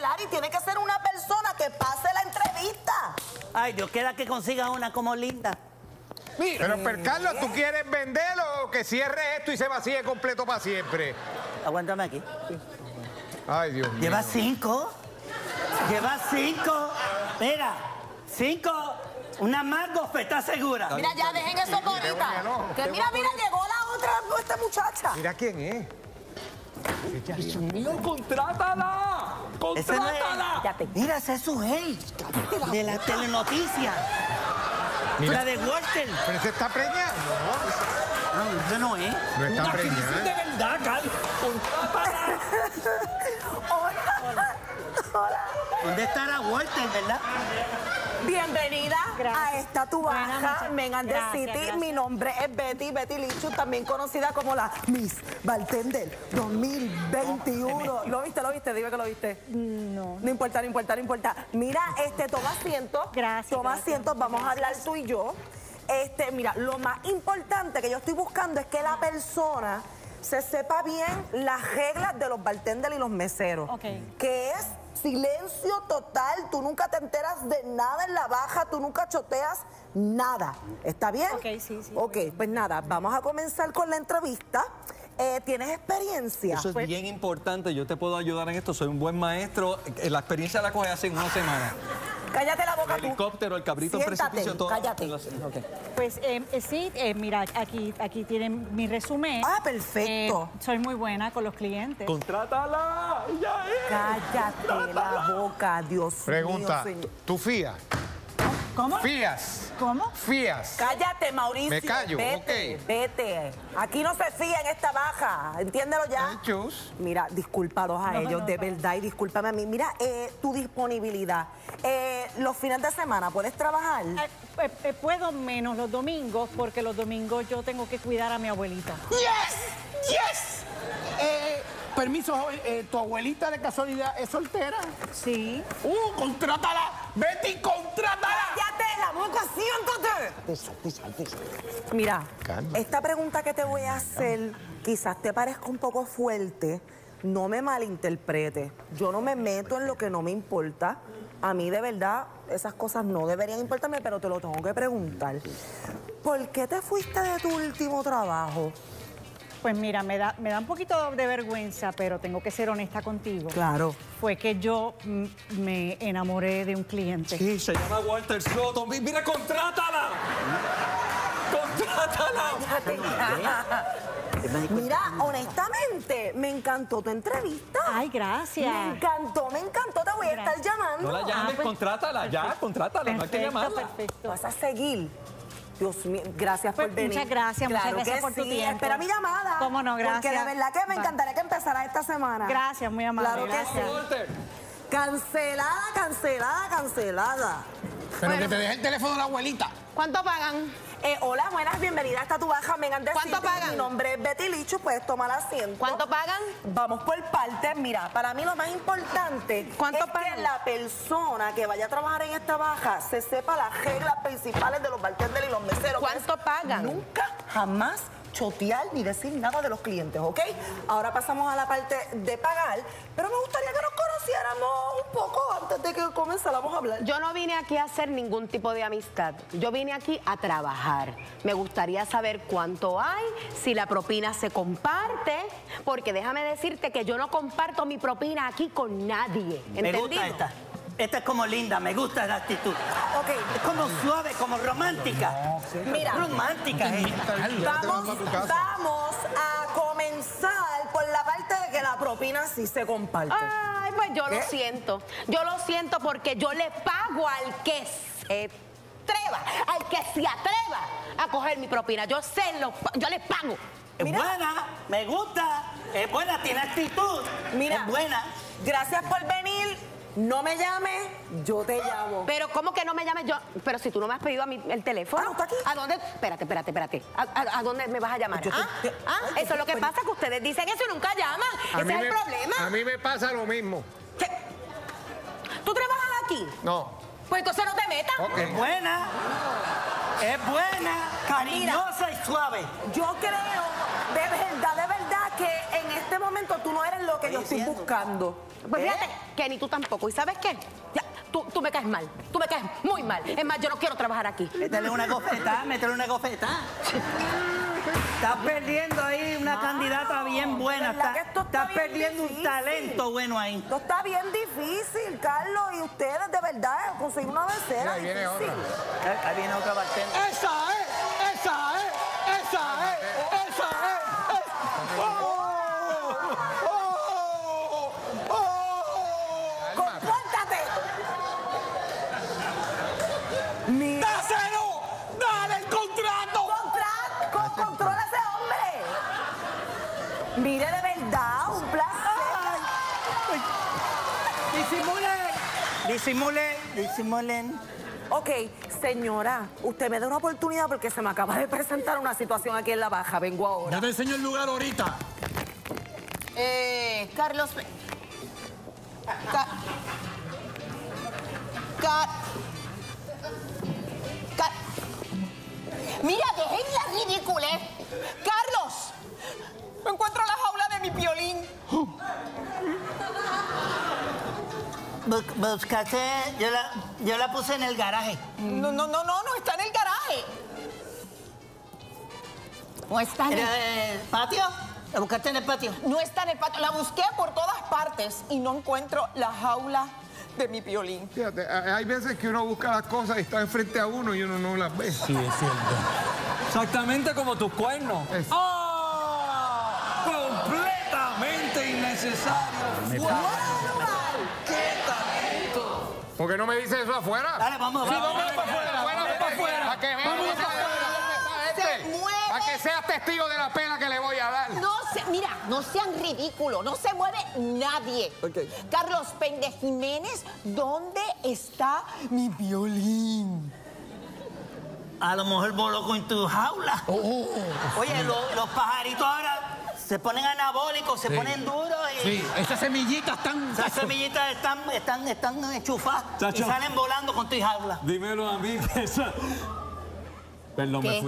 Larry, tiene que ser una persona que pase la entrevista. Ay, Dios, queda que consiga una como Linda. Mira. Pero, Carlos, ¿tú quieres venderlo o que cierre esto y se vacíe completo para siempre? Aguántame aquí. Sí. Ay, Dios mío. Lleva 5. Lleva 5. Mira. 5, una más gofeta segura. Mira, ya dejen eso bonita. Que mira, llegó la otra, esta muchacha. Mira quién es. Dios mío, contrátala. Contrátala. Mira, ese es su hate de la telenoticia. Mira. La de Walter. ¿Pero se está preñada? No, eso no es. No está preñada. ¿Es de verdad, Carlos? Hola. Hola. ¿Dónde estará Walter, verdad? Bienvenida a esta tu baja Megan de City. Gracias. Mi nombre es Betty, Betty Lichu, también conocida como la Miss Bartender 2021. ¿Lo viste, lo viste? Dime que lo viste. No. No importa, no importa, no importa. Mira, toma asiento. Gracias. Toma asiento, vamos a hablar tú y yo. Mira, lo más importante que yo estoy buscando es que la persona se sepa bien las reglas de los bartenders y los meseros. Okay. Que es silencio total, tú nunca te enteras de nada en la baja, tú nunca choteas nada. ¿Está bien? Ok, sí, sí. Ok, pues nada, vamos a comenzar con la entrevista. ¿Tienes experiencia? Eso es bien importante, yo te puedo ayudar en esto, soy un buen maestro. La experiencia la coge hace una semana. Cállate la boca, el helicóptero, el cabrito, el precipicio, todo. Cállate. Okay. Pues sí, mira, aquí tienen mi resumen. Ah, perfecto. Soy muy buena con los clientes. ¡Contrátala! ¡Ya es! Cállate la boca, Dios mío. Pregunta, ¿tú fías? ¿Cómo? Fías. ¿Cómo? Fías. Cállate, Mauricio. Me callo, vete, ok. Vete. Aquí no se fía en esta baja. Entiéndelo ya. Mira, discúlpalos a ellos, de verdad, y discúlpame a mí. Mira, tu disponibilidad. Los fines de semana, ¿puedes trabajar? Puedo menos los domingos, porque los domingos yo tengo que cuidar a mi abuelita. ¡Yes! ¡Yes! Permiso, joven, ¿tu abuelita de casualidad es soltera? Sí. ¡Contrátala! ¡Betty, contrátala! ¡Cállate la boca, siéntate! Mira, cálmate. Esta pregunta que te voy a hacer, quizás te parezca un poco fuerte, no me malinterprete. Yo no me meto en lo que no me importa. A mí, de verdad, esas cosas no deberían importarme, pero te lo tengo que preguntar. ¿Por qué te fuiste de tu último trabajo? Pues mira, me da un poquito de vergüenza, pero tengo que ser honesta contigo. Claro. Fue que yo me enamoré de un cliente. Sí, se llama Walter Soto. Mira, contrátala. Contrátala. Mira, honestamente, me encantó tu entrevista. Ay, gracias. Me encantó, te voy a estar llamando. No la llames, pues, contrátala, perfecto, ya, contrátala, perfecto, no hay que llamarla. Perfecto. Vas a seguir. Dios mío, gracias por venir. Muchas gracias por tu tiempo. Espera mi llamada. ¿Cómo no? Gracias. Porque la verdad que me encantaría que empezara esta semana. Gracias, muy amable. Claro que sí. Walter. Cancelada, cancelada, cancelada. Pero bueno, que te deje el teléfono de la abuelita. ¿Cuánto pagan? Hola, buenas, bienvenidas a tu baja Megan de City. ¿Cuánto pagan? Mi nombre es Betty Lichu, puedes tomar asiento. ¿Cuánto pagan? Vamos por partes. Mira, para mí lo más importante es que la persona que vaya a trabajar en esta baja se sepa las reglas principales de los bartenders y los meseros. ¿Cuánto pagan? Nunca, jamás chotear ni decir nada de los clientes, ¿ok? Ahora pasamos a la parte de pagar, pero me gustaría que nos conociéramos un poco antes de que comenzáramos a hablar. Yo no vine aquí a hacer ningún tipo de amistad, yo vine aquí a trabajar. Me gustaría saber cuánto hay, si la propina se comparte, porque déjame decirte que yo no comparto mi propina aquí con nadie, ¿entendido? Me gusta esta. Esta es como Linda, me gusta la actitud. Ok, es como suave, como romántica. Mira, romántica es esta. Vamos a comenzar por la parte de que la propina sí se comparte. Ay, pues yo lo siento. Yo lo siento porque yo le pago al que se atreva, a coger mi propina. Yo le pago. Es buena, me gusta, es buena, tiene actitud. Mira, es buena. Gracias por venir. No me llames, yo te llamo. Pero ¿cómo que no me llames yo? Pero si tú no me has pedido a mí el teléfono. Ah, no, está aquí. ¿A dónde? Espérate, espérate, espérate. ¿A dónde me vas a llamar? Eso es lo que pasa, que ustedes dicen eso y nunca llaman. Ese es el problema. A mí me pasa lo mismo. ¿Qué? ¿Tú trabajas aquí? No. Pues entonces no te metas. Okay. Es buena. Es buena, cariñosa y suave. Yo creo, de verdad, que en este momento tú no eres lo que yo estoy buscando. Pues fíjate que ni tú tampoco. ¿Y sabes qué? Ya, tú me caes mal. Tú me caes muy mal. Es más, yo no quiero trabajar aquí. Métele una gofetada, métele una gofetada. Estás perdiendo ahí una candidata bien buena. Estás perdiendo un talento bueno ahí. Esto está bien difícil, Carlos. Y ustedes, de verdad, conseguir una becera. Ahí viene otra. Ahí viene otra bartender. ¡Esa es! ¡Esa es! ¡Esa es! ¡Esa es! ¡Oh! ¡Compórtate! ¡Dáselo! Mire, de verdad, un placer. Disimulen. Ok, señora, usted me da una oportunidad porque se me acaba de presentar una situación aquí en la baja. Vengo ahora. Ya te enseño el lugar ahorita. Carlos... Mira, dejen la ridícula, ¿eh? ¡Carlos! Me encuentro en la jaula de mi violín. Buscaste... Yo la puse en el garaje. No está en el garaje. ¿O está en el patio? ¿La buscaste en el patio? No está en el patio. La busqué por todas partes y no encuentro la jaula de mi violín. Fíjate, hay veces que uno busca las cosas y está enfrente a uno y uno no las ve. Sí, es cierto. Exactamente como tus cuernos. ¡Oh! ¡Completamente innecesario! ¿Por qué no me dices eso afuera? Dale, vamos, sí, vamos. Vamos para afuera. Para que vean para que seas testigo de la pena que le voy a dar. Mira, no sean ridículos. No se mueve nadie. Okay. Carlos Pérez Jiménez, ¿dónde está mi violín? A lo mejor voló con tu jaula. Oh, oye, sí. los pajaritos ahora... Se ponen anabólicos, se ponen duros y... Sí, esas semillitas están enchufadas y salen volando con tu jaula. Dímelo a mí. Perdón, me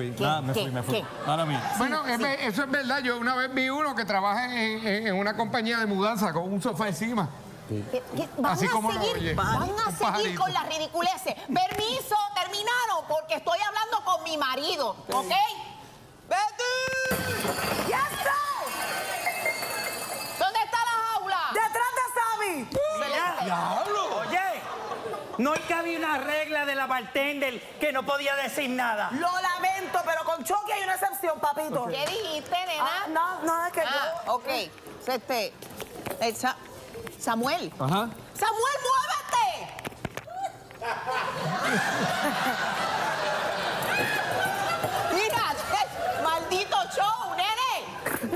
fui. Ahora mí. Bueno, sí, eso es verdad. Yo una vez vi uno que trabaja en una compañía de mudanza con un sofá encima. Sí. Van a seguir con las ridiculeces. Permiso, terminaron, porque estoy hablando con mi marido, ¿ok? ¡Betty! ¡Ya está! ¿Dónde está la jaula? ¡Detrás de Sammy! ¡Diablo! Oye, no es que había una regla de la bartender que no podía decir nada. Lo lamento, pero con Chucky hay una excepción, papito. Okay. ¿Qué dijiste, nena? No, es que yo... Ok. Samuel. Ajá. ¡Samuel, muévete!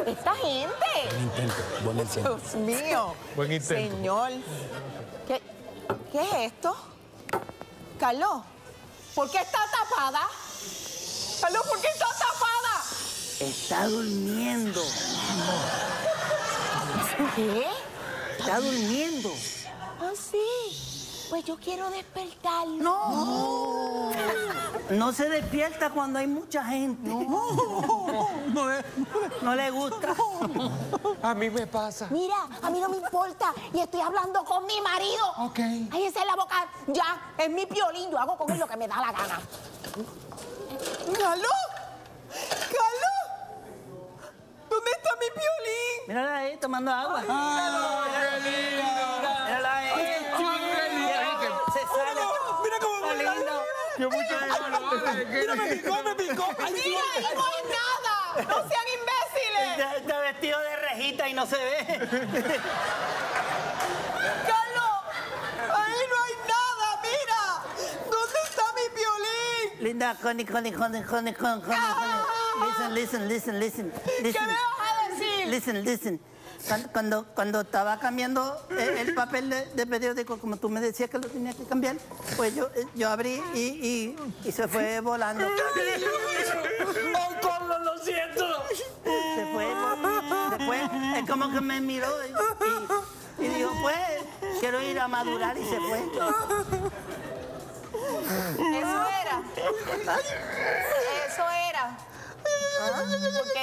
¡Esta gente! Buen intento. ¡Dios mío! Buen intento. Señor. ¿Qué es esto? Carlos, ¿por qué está tapada? Carlos, ¿por qué está tapada? Está durmiendo. ¿Qué? Está durmiendo. Ah, sí. Pues yo quiero despertarlo. ¡No! No se despierta cuando hay mucha gente. No le gusta. A mí me pasa. Mira, a mí no me importa. Y estoy hablando con mi marido. Ok. Ahí está en la boca. Ya, es mi violín. Yo hago con él lo que me da la gana. ¡Carlos! ¡Carlos! ¿Dónde está mi violín? Mírala ahí, tomando agua. ¡Ay, qué lindo! Mírala ahí. Mira cómo me picó. Mira, ahí no hay nada. No sean imbéciles. Está vestido de rejita y no se ve. Carlos, ahí no hay nada. Mira, ¿dónde está mi violín? Linda, honey. Listen. ¿Qué me vas a decir? Listen. Cuando estaba cambiando el papel de periódico, como tú me decías que lo tenía que cambiar, pues yo abrí y se fue volando. ¡Oh, Carlos, lo siento! Se fue volando. Después es como que me miró y dijo, pues, quiero ir a madurar y se fue. Eso era. Porque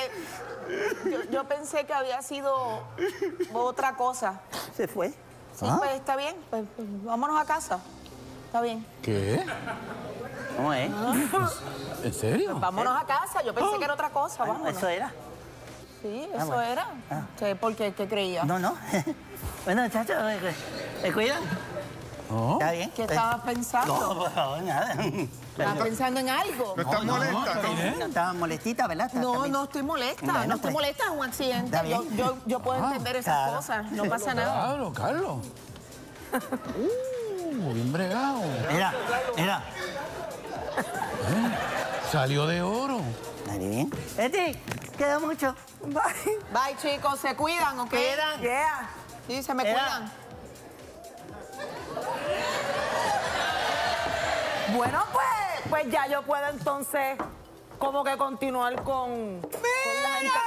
yo pensé que había sido otra cosa. ¿Se fue? Sí, pues está bien. Pues, vámonos a casa. Está bien. ¿Qué? ¿Cómo es? ¿En serio? Pues, vámonos a casa. Yo pensé que era otra cosa. Vámonos. ¿Eso era? Sí, eso era. Sí, porque ¿qué creía? No. Bueno, muchachos, ¿me cuidan? ¿Está bien? ¿Qué estabas pensando? No, por favor, nada. ¿Estás pensando en algo? No estás molesta. No estabas molestita, ¿verdad? No estoy molesta. Bueno, no estoy molesta, es un accidente. Yo puedo entender esas cosas. No pasa nada. Carlos. Bien bregado. Mira. Salió de oro. Larry, bien. Betty, queda mucho. Bye. Bye, chicos. Se cuidan, ¿ok? Cuidan. Yeah. Sí, se me cuidan. Bueno, pues ya yo puedo entonces como que continuar con... ¡Mira! La gente...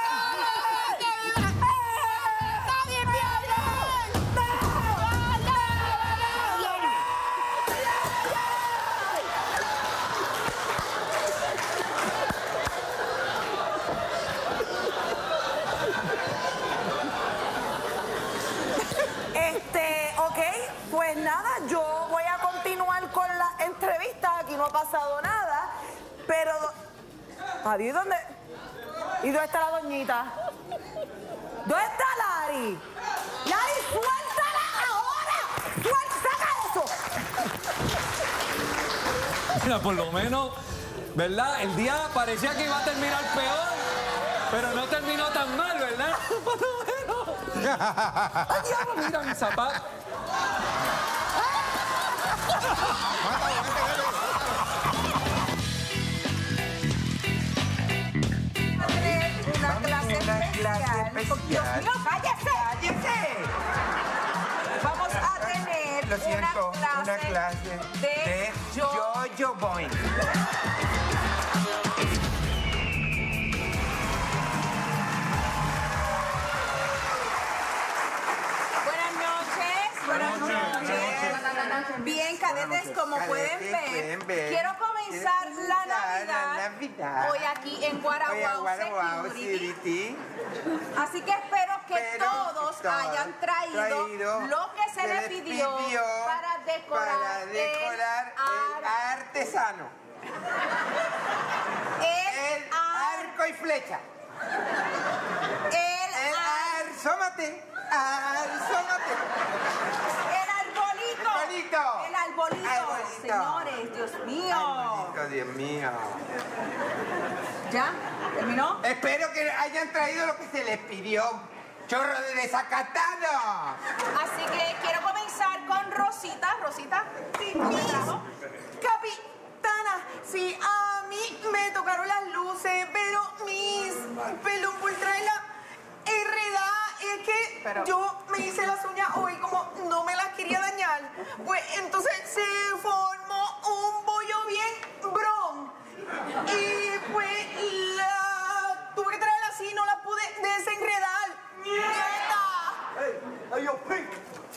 No ha pasado nada, pero... Adiós, ¿dónde? ¿Y dónde está la doñita? ¿Dónde está Larry? ¡Larry, suéltala ahora! ¡Suéltala eso! Mira, por lo menos, ¿verdad? El día parecía que iba a terminar peor, pero no terminó tan mal, ¿verdad? Por lo menos. ¡Ay, diablo! Mira mi zapato. ¡No, cállese! ¡Cállese! Vamos a tener una clase de yo-yo boing. Buenas noches. Bien, cadetes, como pueden ver, quiero comenzar la Navidad hoy aquí en Guaraguao Security. Así que espero que todos hayan traído lo que se les pidió para decorar el artesano. El arco y flecha. El arzómate. El arbolito, señores, Dios mío. Arbolito, Dios mío. ¿Ya? ¿Terminó? Espero que hayan traído lo que se les pidió. ¡Chorro de desacatado! Así que quiero comenzar con Rosita. Rosita, sí, Capitana, sí, a mí me tocaron las luces, pero mis pelumbul traen la herredad. Es que yo me hice las uñas hoy como no me las quería dañar, pues entonces se formó un bollo bien bron y pues la tuve que traer así, no la pude desenredar. ¡Nieta! Hey,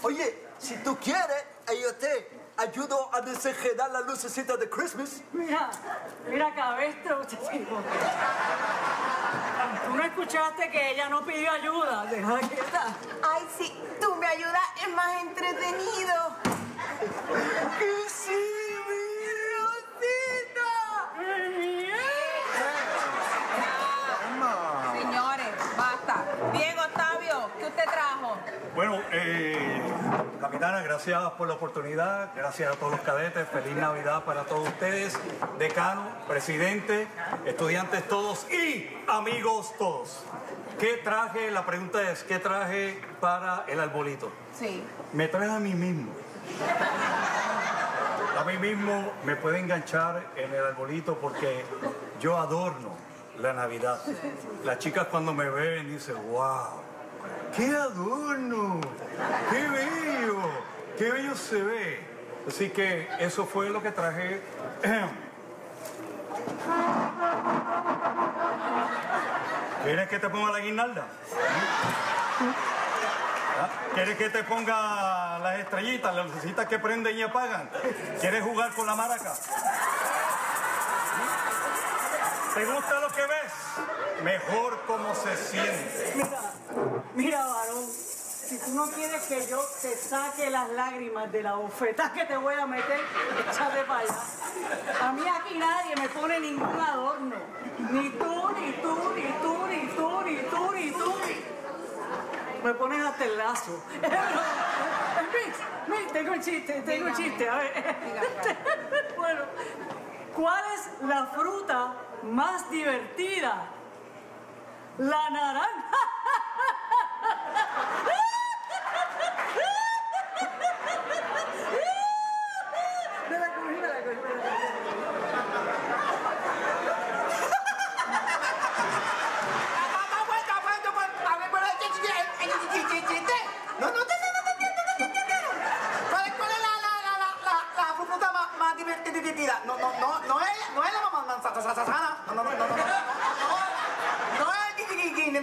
oye, si tú quieres, yo te ayudo a desenredar la lucecita de Christmas. Mira cabestro, muchachito. Tú no escuchaste que ella no pidió ayuda. Deja que está. Ay, sí, tú me ayudas, es más entretenido. ¡Que sí, mi Rosita! ¡Bien! Yeah. Señores, basta. Diego, Octavio, ¿qué usted trajo? Bueno, capitana, gracias por la oportunidad. Gracias a todos los cadetes. Feliz Navidad para todos ustedes. Decano, presidente, estudiantes todos y amigos todos. ¿Qué traje? La pregunta es, ¿qué traje para el arbolito? Sí. Me traje a mí mismo. A mí mismo me puede enganchar en el arbolito porque yo adorno la Navidad. Las chicas cuando me ven dicen, wow. ¡Qué adorno! ¡Qué bello! ¡Qué bello se ve! Así que eso fue lo que traje. ¿Quieres que te ponga la guirnalda? ¿Quieres que te ponga las estrellitas, las lucecitas que prenden y apagan? ¿Quieres jugar con la maraca? ¿Te gusta lo que ves? Mejor como se siente. Mira, varón, si tú no quieres que yo te saque las lágrimas de la bofetada que te voy a meter, échate para allá. A mí aquí nadie me pone ningún adorno. Ni tú, ni tú, ni tú, ni tú, ni tú, ni tú. Me pones hasta el lazo. Tengo un chiste, a ver. Bueno, ¿cuál es la fruta más divertida? La naranja. Mira, no es la mamá Sasana. No es Kiki Neo.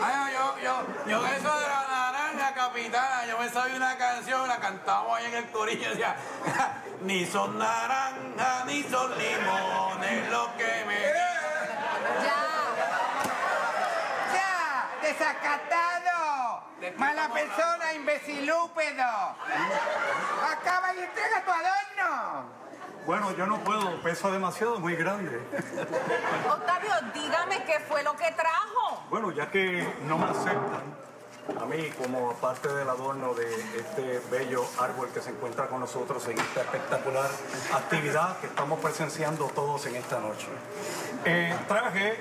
Ay, yo eso de la naranja capitana, yo me sabía una canción, la cantamos ahí en el corillo, decía, ni son naranjas, ni son limones, lo que me... Ya, desacatado, mala persona, imbecilúpedo, acaba y entrega tu adorno. Bueno, yo no puedo, peso demasiado, muy grande. Octavio, dígame qué fue lo que trajo. Bueno, ya que no me aceptan a mí como parte del adorno de este bello árbol que se encuentra con nosotros en esta espectacular actividad que estamos presenciando todos en esta noche. Traje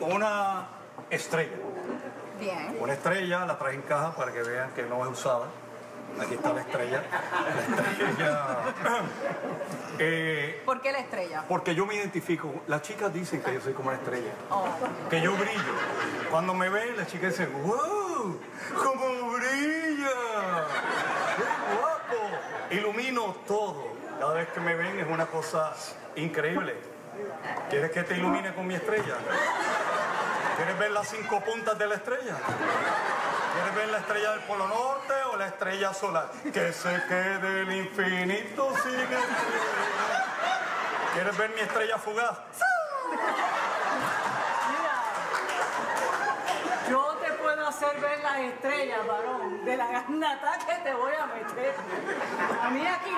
una estrella. Bien. Una estrella, la traje en caja para que vean que no es usada. Aquí está la estrella. La estrella. ¿Por qué la estrella? Porque yo me identifico. Las chicas dicen que yo soy como una estrella. Oh. Que yo brillo. Cuando me ven, las chicas dicen, ¡wow! ¡Cómo brilla! ¡Qué guapo! Ilumino todo. Cada vez que me ven es una cosa increíble. ¿Quieres que te ilumine con mi estrella? ¿Quieres ver las 5 puntas de la estrella? ¿Quieres ver la estrella del Polo Norte o la estrella solar? Que se quede el infinito sin el cielo. ¿Quieres ver mi estrella fugaz? Mira, yo te puedo hacer ver las estrellas, varón. De la ganata que te voy a meter. A mí aquí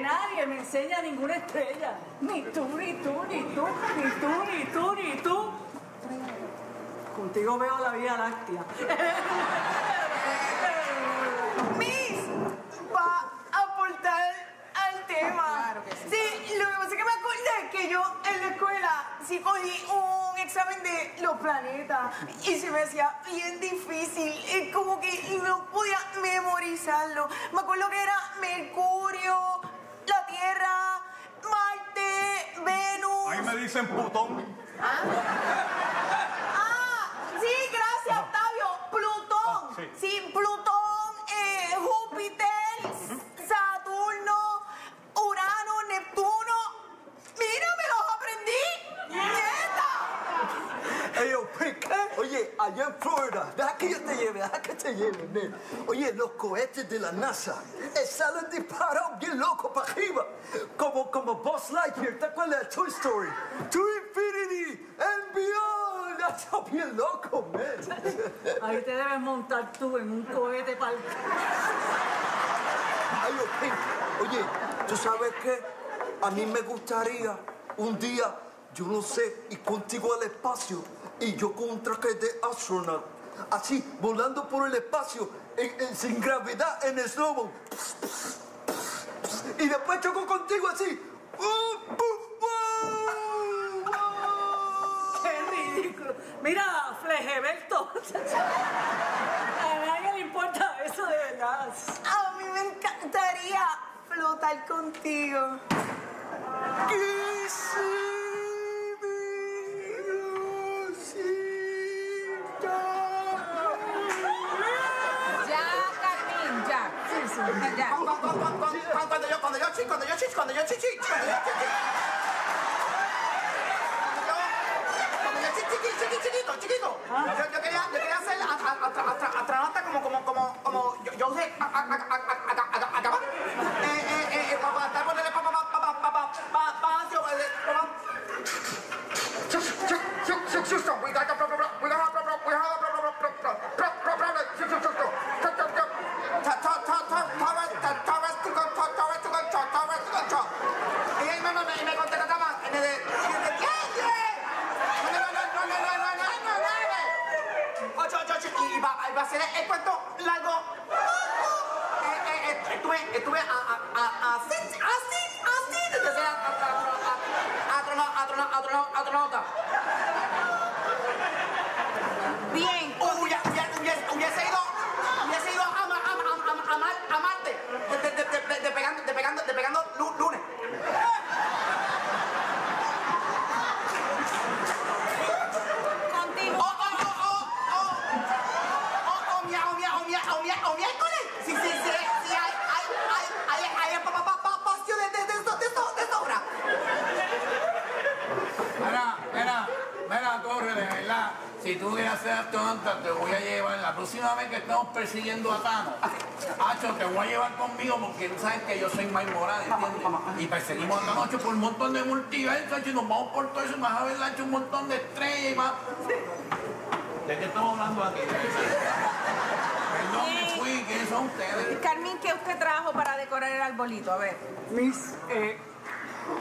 nadie me enseña ninguna estrella. Ni tú, ni tú, ni tú, ni tú, ni tú, ni tú. Contigo veo la Vía Láctea. Miss, va a aportar al tema. Claro que sí. Sí, lo que pasa es que me acordé que yo en la escuela sí cogí un examen de los planetas y se me hacía bien difícil. Es como que no podía memorizarlo. Me acuerdo que era Mercurio, la Tierra, Marte, Venus. Ahí me dicen Plutón. ¿Ah? Sí, gracias, Octavio. Plutón. Ah, sí. Sí, Plutón, Júpiter, Saturno, Urano, Neptuno. ¡Mira, me los aprendí! ¡Nieta! Ey, oye, allá en Florida, deja que yo te lleve, nena. Oye, los cohetes de la NASA salen disparados bien locos para arriba. Como Buzz Lightyear, ¿te acuerdas de Toy Story? To Infinity and Beyond. ¡Está bien loco, man! Ahí te debes montar tú en un cohete para el... Ay, okay. Oye, ¿tú sabes qué? A mí me gustaría un día, yo no sé, ir contigo al espacio y yo con un traje de astronauta, así, volando por el espacio, sin gravedad, en el snowboard. Y después choco contigo así. ¡Pum, pum, pum! Mira, Flejeberto, a nadie le importa eso, de verdad. A mí me encantaría flotar contigo. Que ya. Cuando yo chichi. Chiquito. Yo quería hacer astronauta como yo usé acá. Para estar con el va a ser el cuento largo. Estuve así, astronauta. bien. Hubiese ido a Marte de pegando lunes. Si tú quieres ser tonta, te voy a llevar. La próxima vez que estamos persiguiendo a Thanos, Acho, te voy a llevar conmigo porque tú sabes que yo soy Mike Morales, ¿entiendes? Y perseguimos a Thanos por un montón de multiversos, y nos vamos por todo eso, y vas a ver, Acho, un montón de estrellas y más. ¿De qué estamos hablando aquí? Perdón, me fui. ¿Quiénes son ustedes? Carmín, ¿qué usted trajo para decorar el arbolito? A ver. Miss,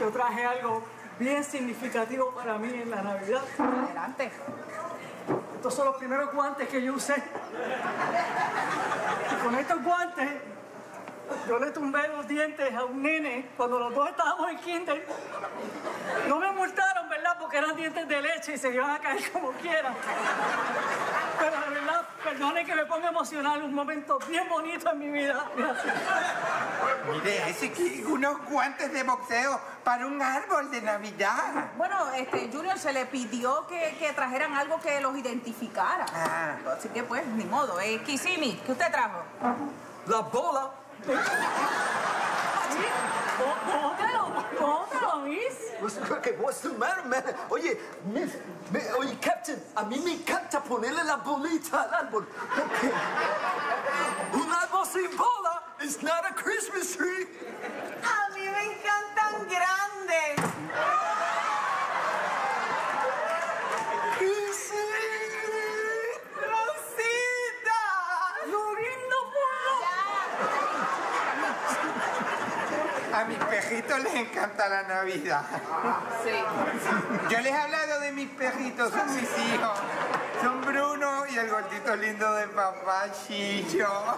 yo traje algo bien significativo para mí en la Navidad. Adelante. Estos son los primeros guantes que yo usé. Y con estos guantes, yo le tumbé los dientes a un nene cuando los dos estábamos en kinder. No me multaron, ¿verdad? Porque eran dientes de leche y se iban a caer como quieran. Pero de verdad, perdone que me ponga emocional, un momento bien bonito en mi vida. Gracias. Mire, ese que unos guantes de boxeo para un árbol de Navidad. Bueno, Junior, se le pidió que trajeran algo que los identificara. Ah. Así que, pues, ni modo. Kisimi, ¿qué usted trajo? Las bolas. Póntelo, Miss. What's the matter, man? Oye, Miss, oye, Captain, a mí me encanta ponerle la bolita al árbol. Un árbol sin bola is not a Christmas tree. A mí me encantan grandes. A mis perritos les encanta la Navidad. Sí. Yo les he hablado de mis perritos, son mis hijos. Son Bruno y el gordito lindo de papá, Chicho.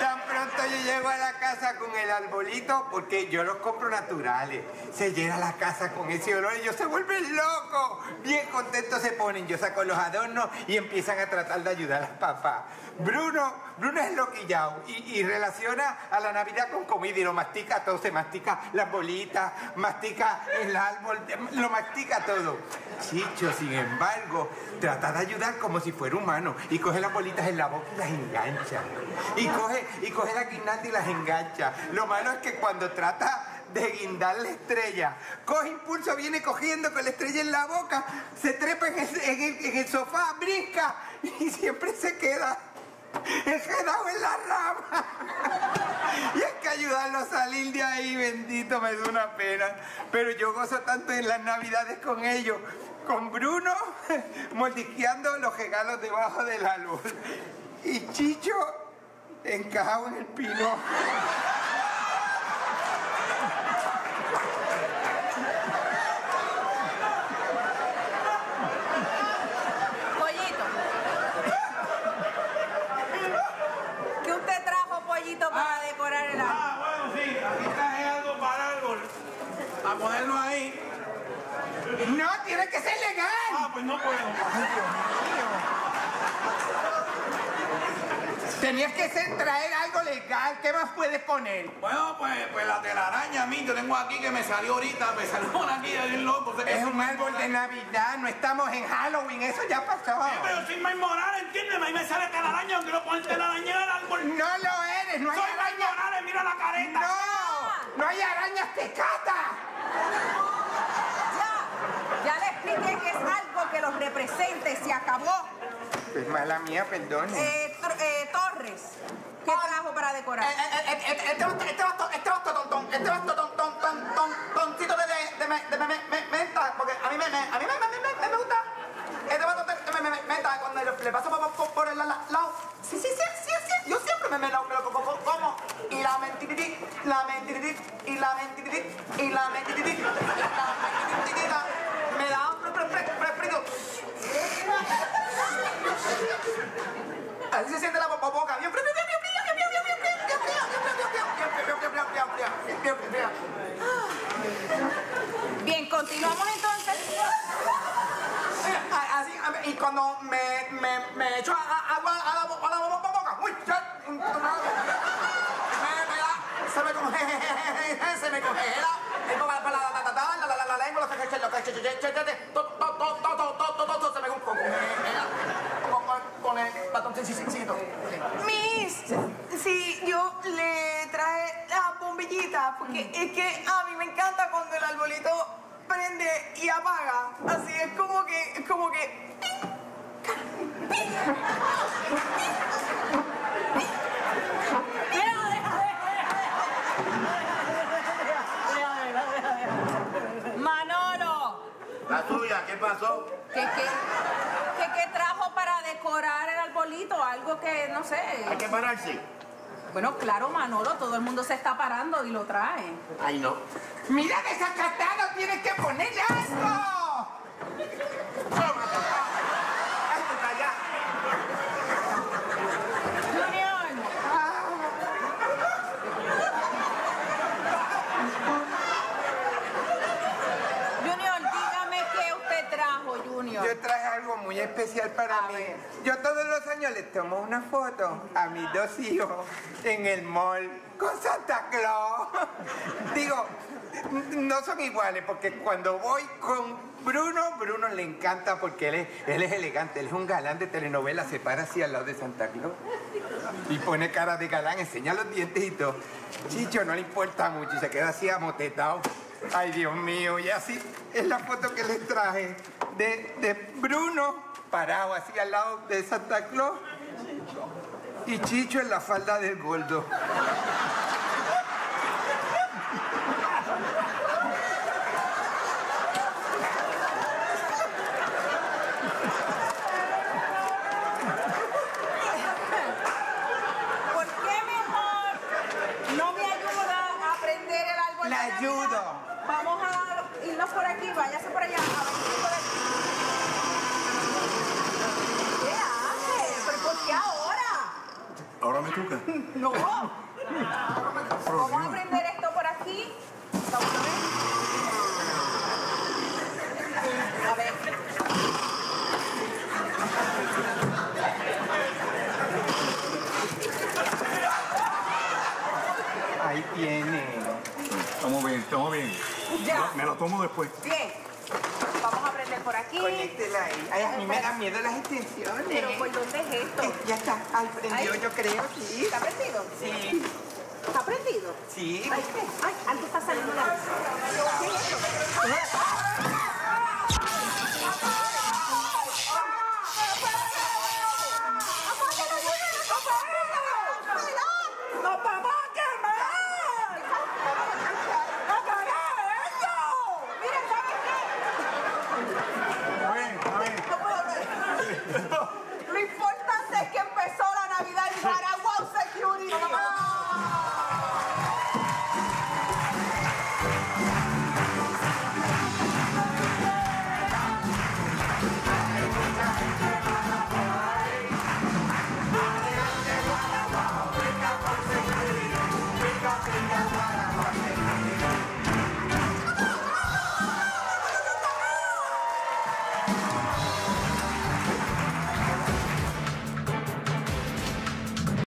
Tan pronto yo llego a la casa con el arbolito, porque yo los compro naturales. Se llena la casa con ese olor y ellos se vuelven locos. Bien contentos se ponen. Yo saco los adornos y empiezan a tratar de ayudar a papá. Bruno es loquillao y relaciona a la Navidad con comida y lo mastica todo. Se mastica las bolitas, mastica el árbol, lo mastica todo. Chicho, sin embargo, trata de ayudar como si fuera humano y coge las bolitas en la boca y las engancha. Y coge la guirnalda y las engancha. Lo malo es que cuando trata de guindar la estrella, coge impulso, viene cogiendo con la estrella en la boca, se trepa en el sofá, brinca y siempre se queda enredado en la rama. Y es que ayudarlo a salir de ahí, bendito, me da una pena. Pero yo gozo tanto en las Navidades con ellos, con Bruno mordisqueando los regalos debajo del árbol y Chicho encajado en el pino. Para decorar el árbol. Bueno, sí, aquí traje algo para el árbol. A ponerlo ahí. No, tiene que ser legal. Pues no puedo. Ay, Dios mío. Tenías que traer algo legal. ¿Qué más puedes poner? Bueno, pues la telaraña, yo tengo aquí que me salió ahorita. Me salió una aquí de bien loco. Es un árbol de Navidad. No estamos en Halloween. Eso ya pasó. Sí, pero yo soy Mike Morales, entiéndeme. Ahí me sale telaraña. Aunque no ponen telaraña en el árbol. No lo eres. No hay araña. Soy Mike Morales. Mira la careta. No hay arañas tecatas. Ya le expliqué que es algo que los represente. Se acabó. Pues mala mía, perdón. Torres, ¿qué trajo para decorar? Este tontito de menta, porque a mí me gusta. Este tontito de menta, cuando le paso por el lado. Sí. Yo siempre me lo como. Y la mentirití, la mentirití, y la mentirití, y la mentirití, y la mentiritita. Me da un fresco. Así se siente la boca. Bien, continuamos entonces. Así, cuando me echo agua a la boca, uy, se me congela, la lengua, todo se me congela con el bastoncito. Miss, sí, yo le traje las bombillitas porque es que a mí me encanta cuando el arbolito prende y apaga. Así es como que, Manolo. La tuya, ¿qué pasó? ¿Qué trajo para decorar el arbolito? Algo que, no sé. Hay que pararse. Bueno, claro, Manolo, todo el mundo se está parando y lo trae. Ay, no. ¡Mira, desacatado! ¡Tienes que ponerle algo! Yo traje algo muy especial para mí. Yo todos los años les tomo una foto a mis dos hijos en el mall con Santa Claus. Digo, no son iguales porque cuando voy con Bruno le encanta porque él es elegante, él es un galán de telenovela, se para así al lado de Santa Claus y pone cara de galán, enseña los dientes y todo. Chicho no le importa mucho y se queda así amotetado. Ay, Dios mío, y así es la foto que les traje. De Bruno parado así al lado de Santa Claus y Chicho en la falda del gordo. ¿Por qué mejor no me ayuda a aprender el árbol? La ayudo. Vamos a irnos por aquí, váyase por allá. ¿Ahora me toca? ¡No! Vamos a aprender esto por aquí. A ver. Ahí tiene. Estamos bien. Ya. Me lo tomo después. Bien. Vamos a aprender por aquí. Conéctela ahí. Ay, a mí me da miedo las extensiones. ¿Pero por dónde es esto? Ya está. Ahí prendió, yo creo, sí. ¿Está prendido? Sí. ¿Está prendido? Sí. Ay, algo está saliendo de la...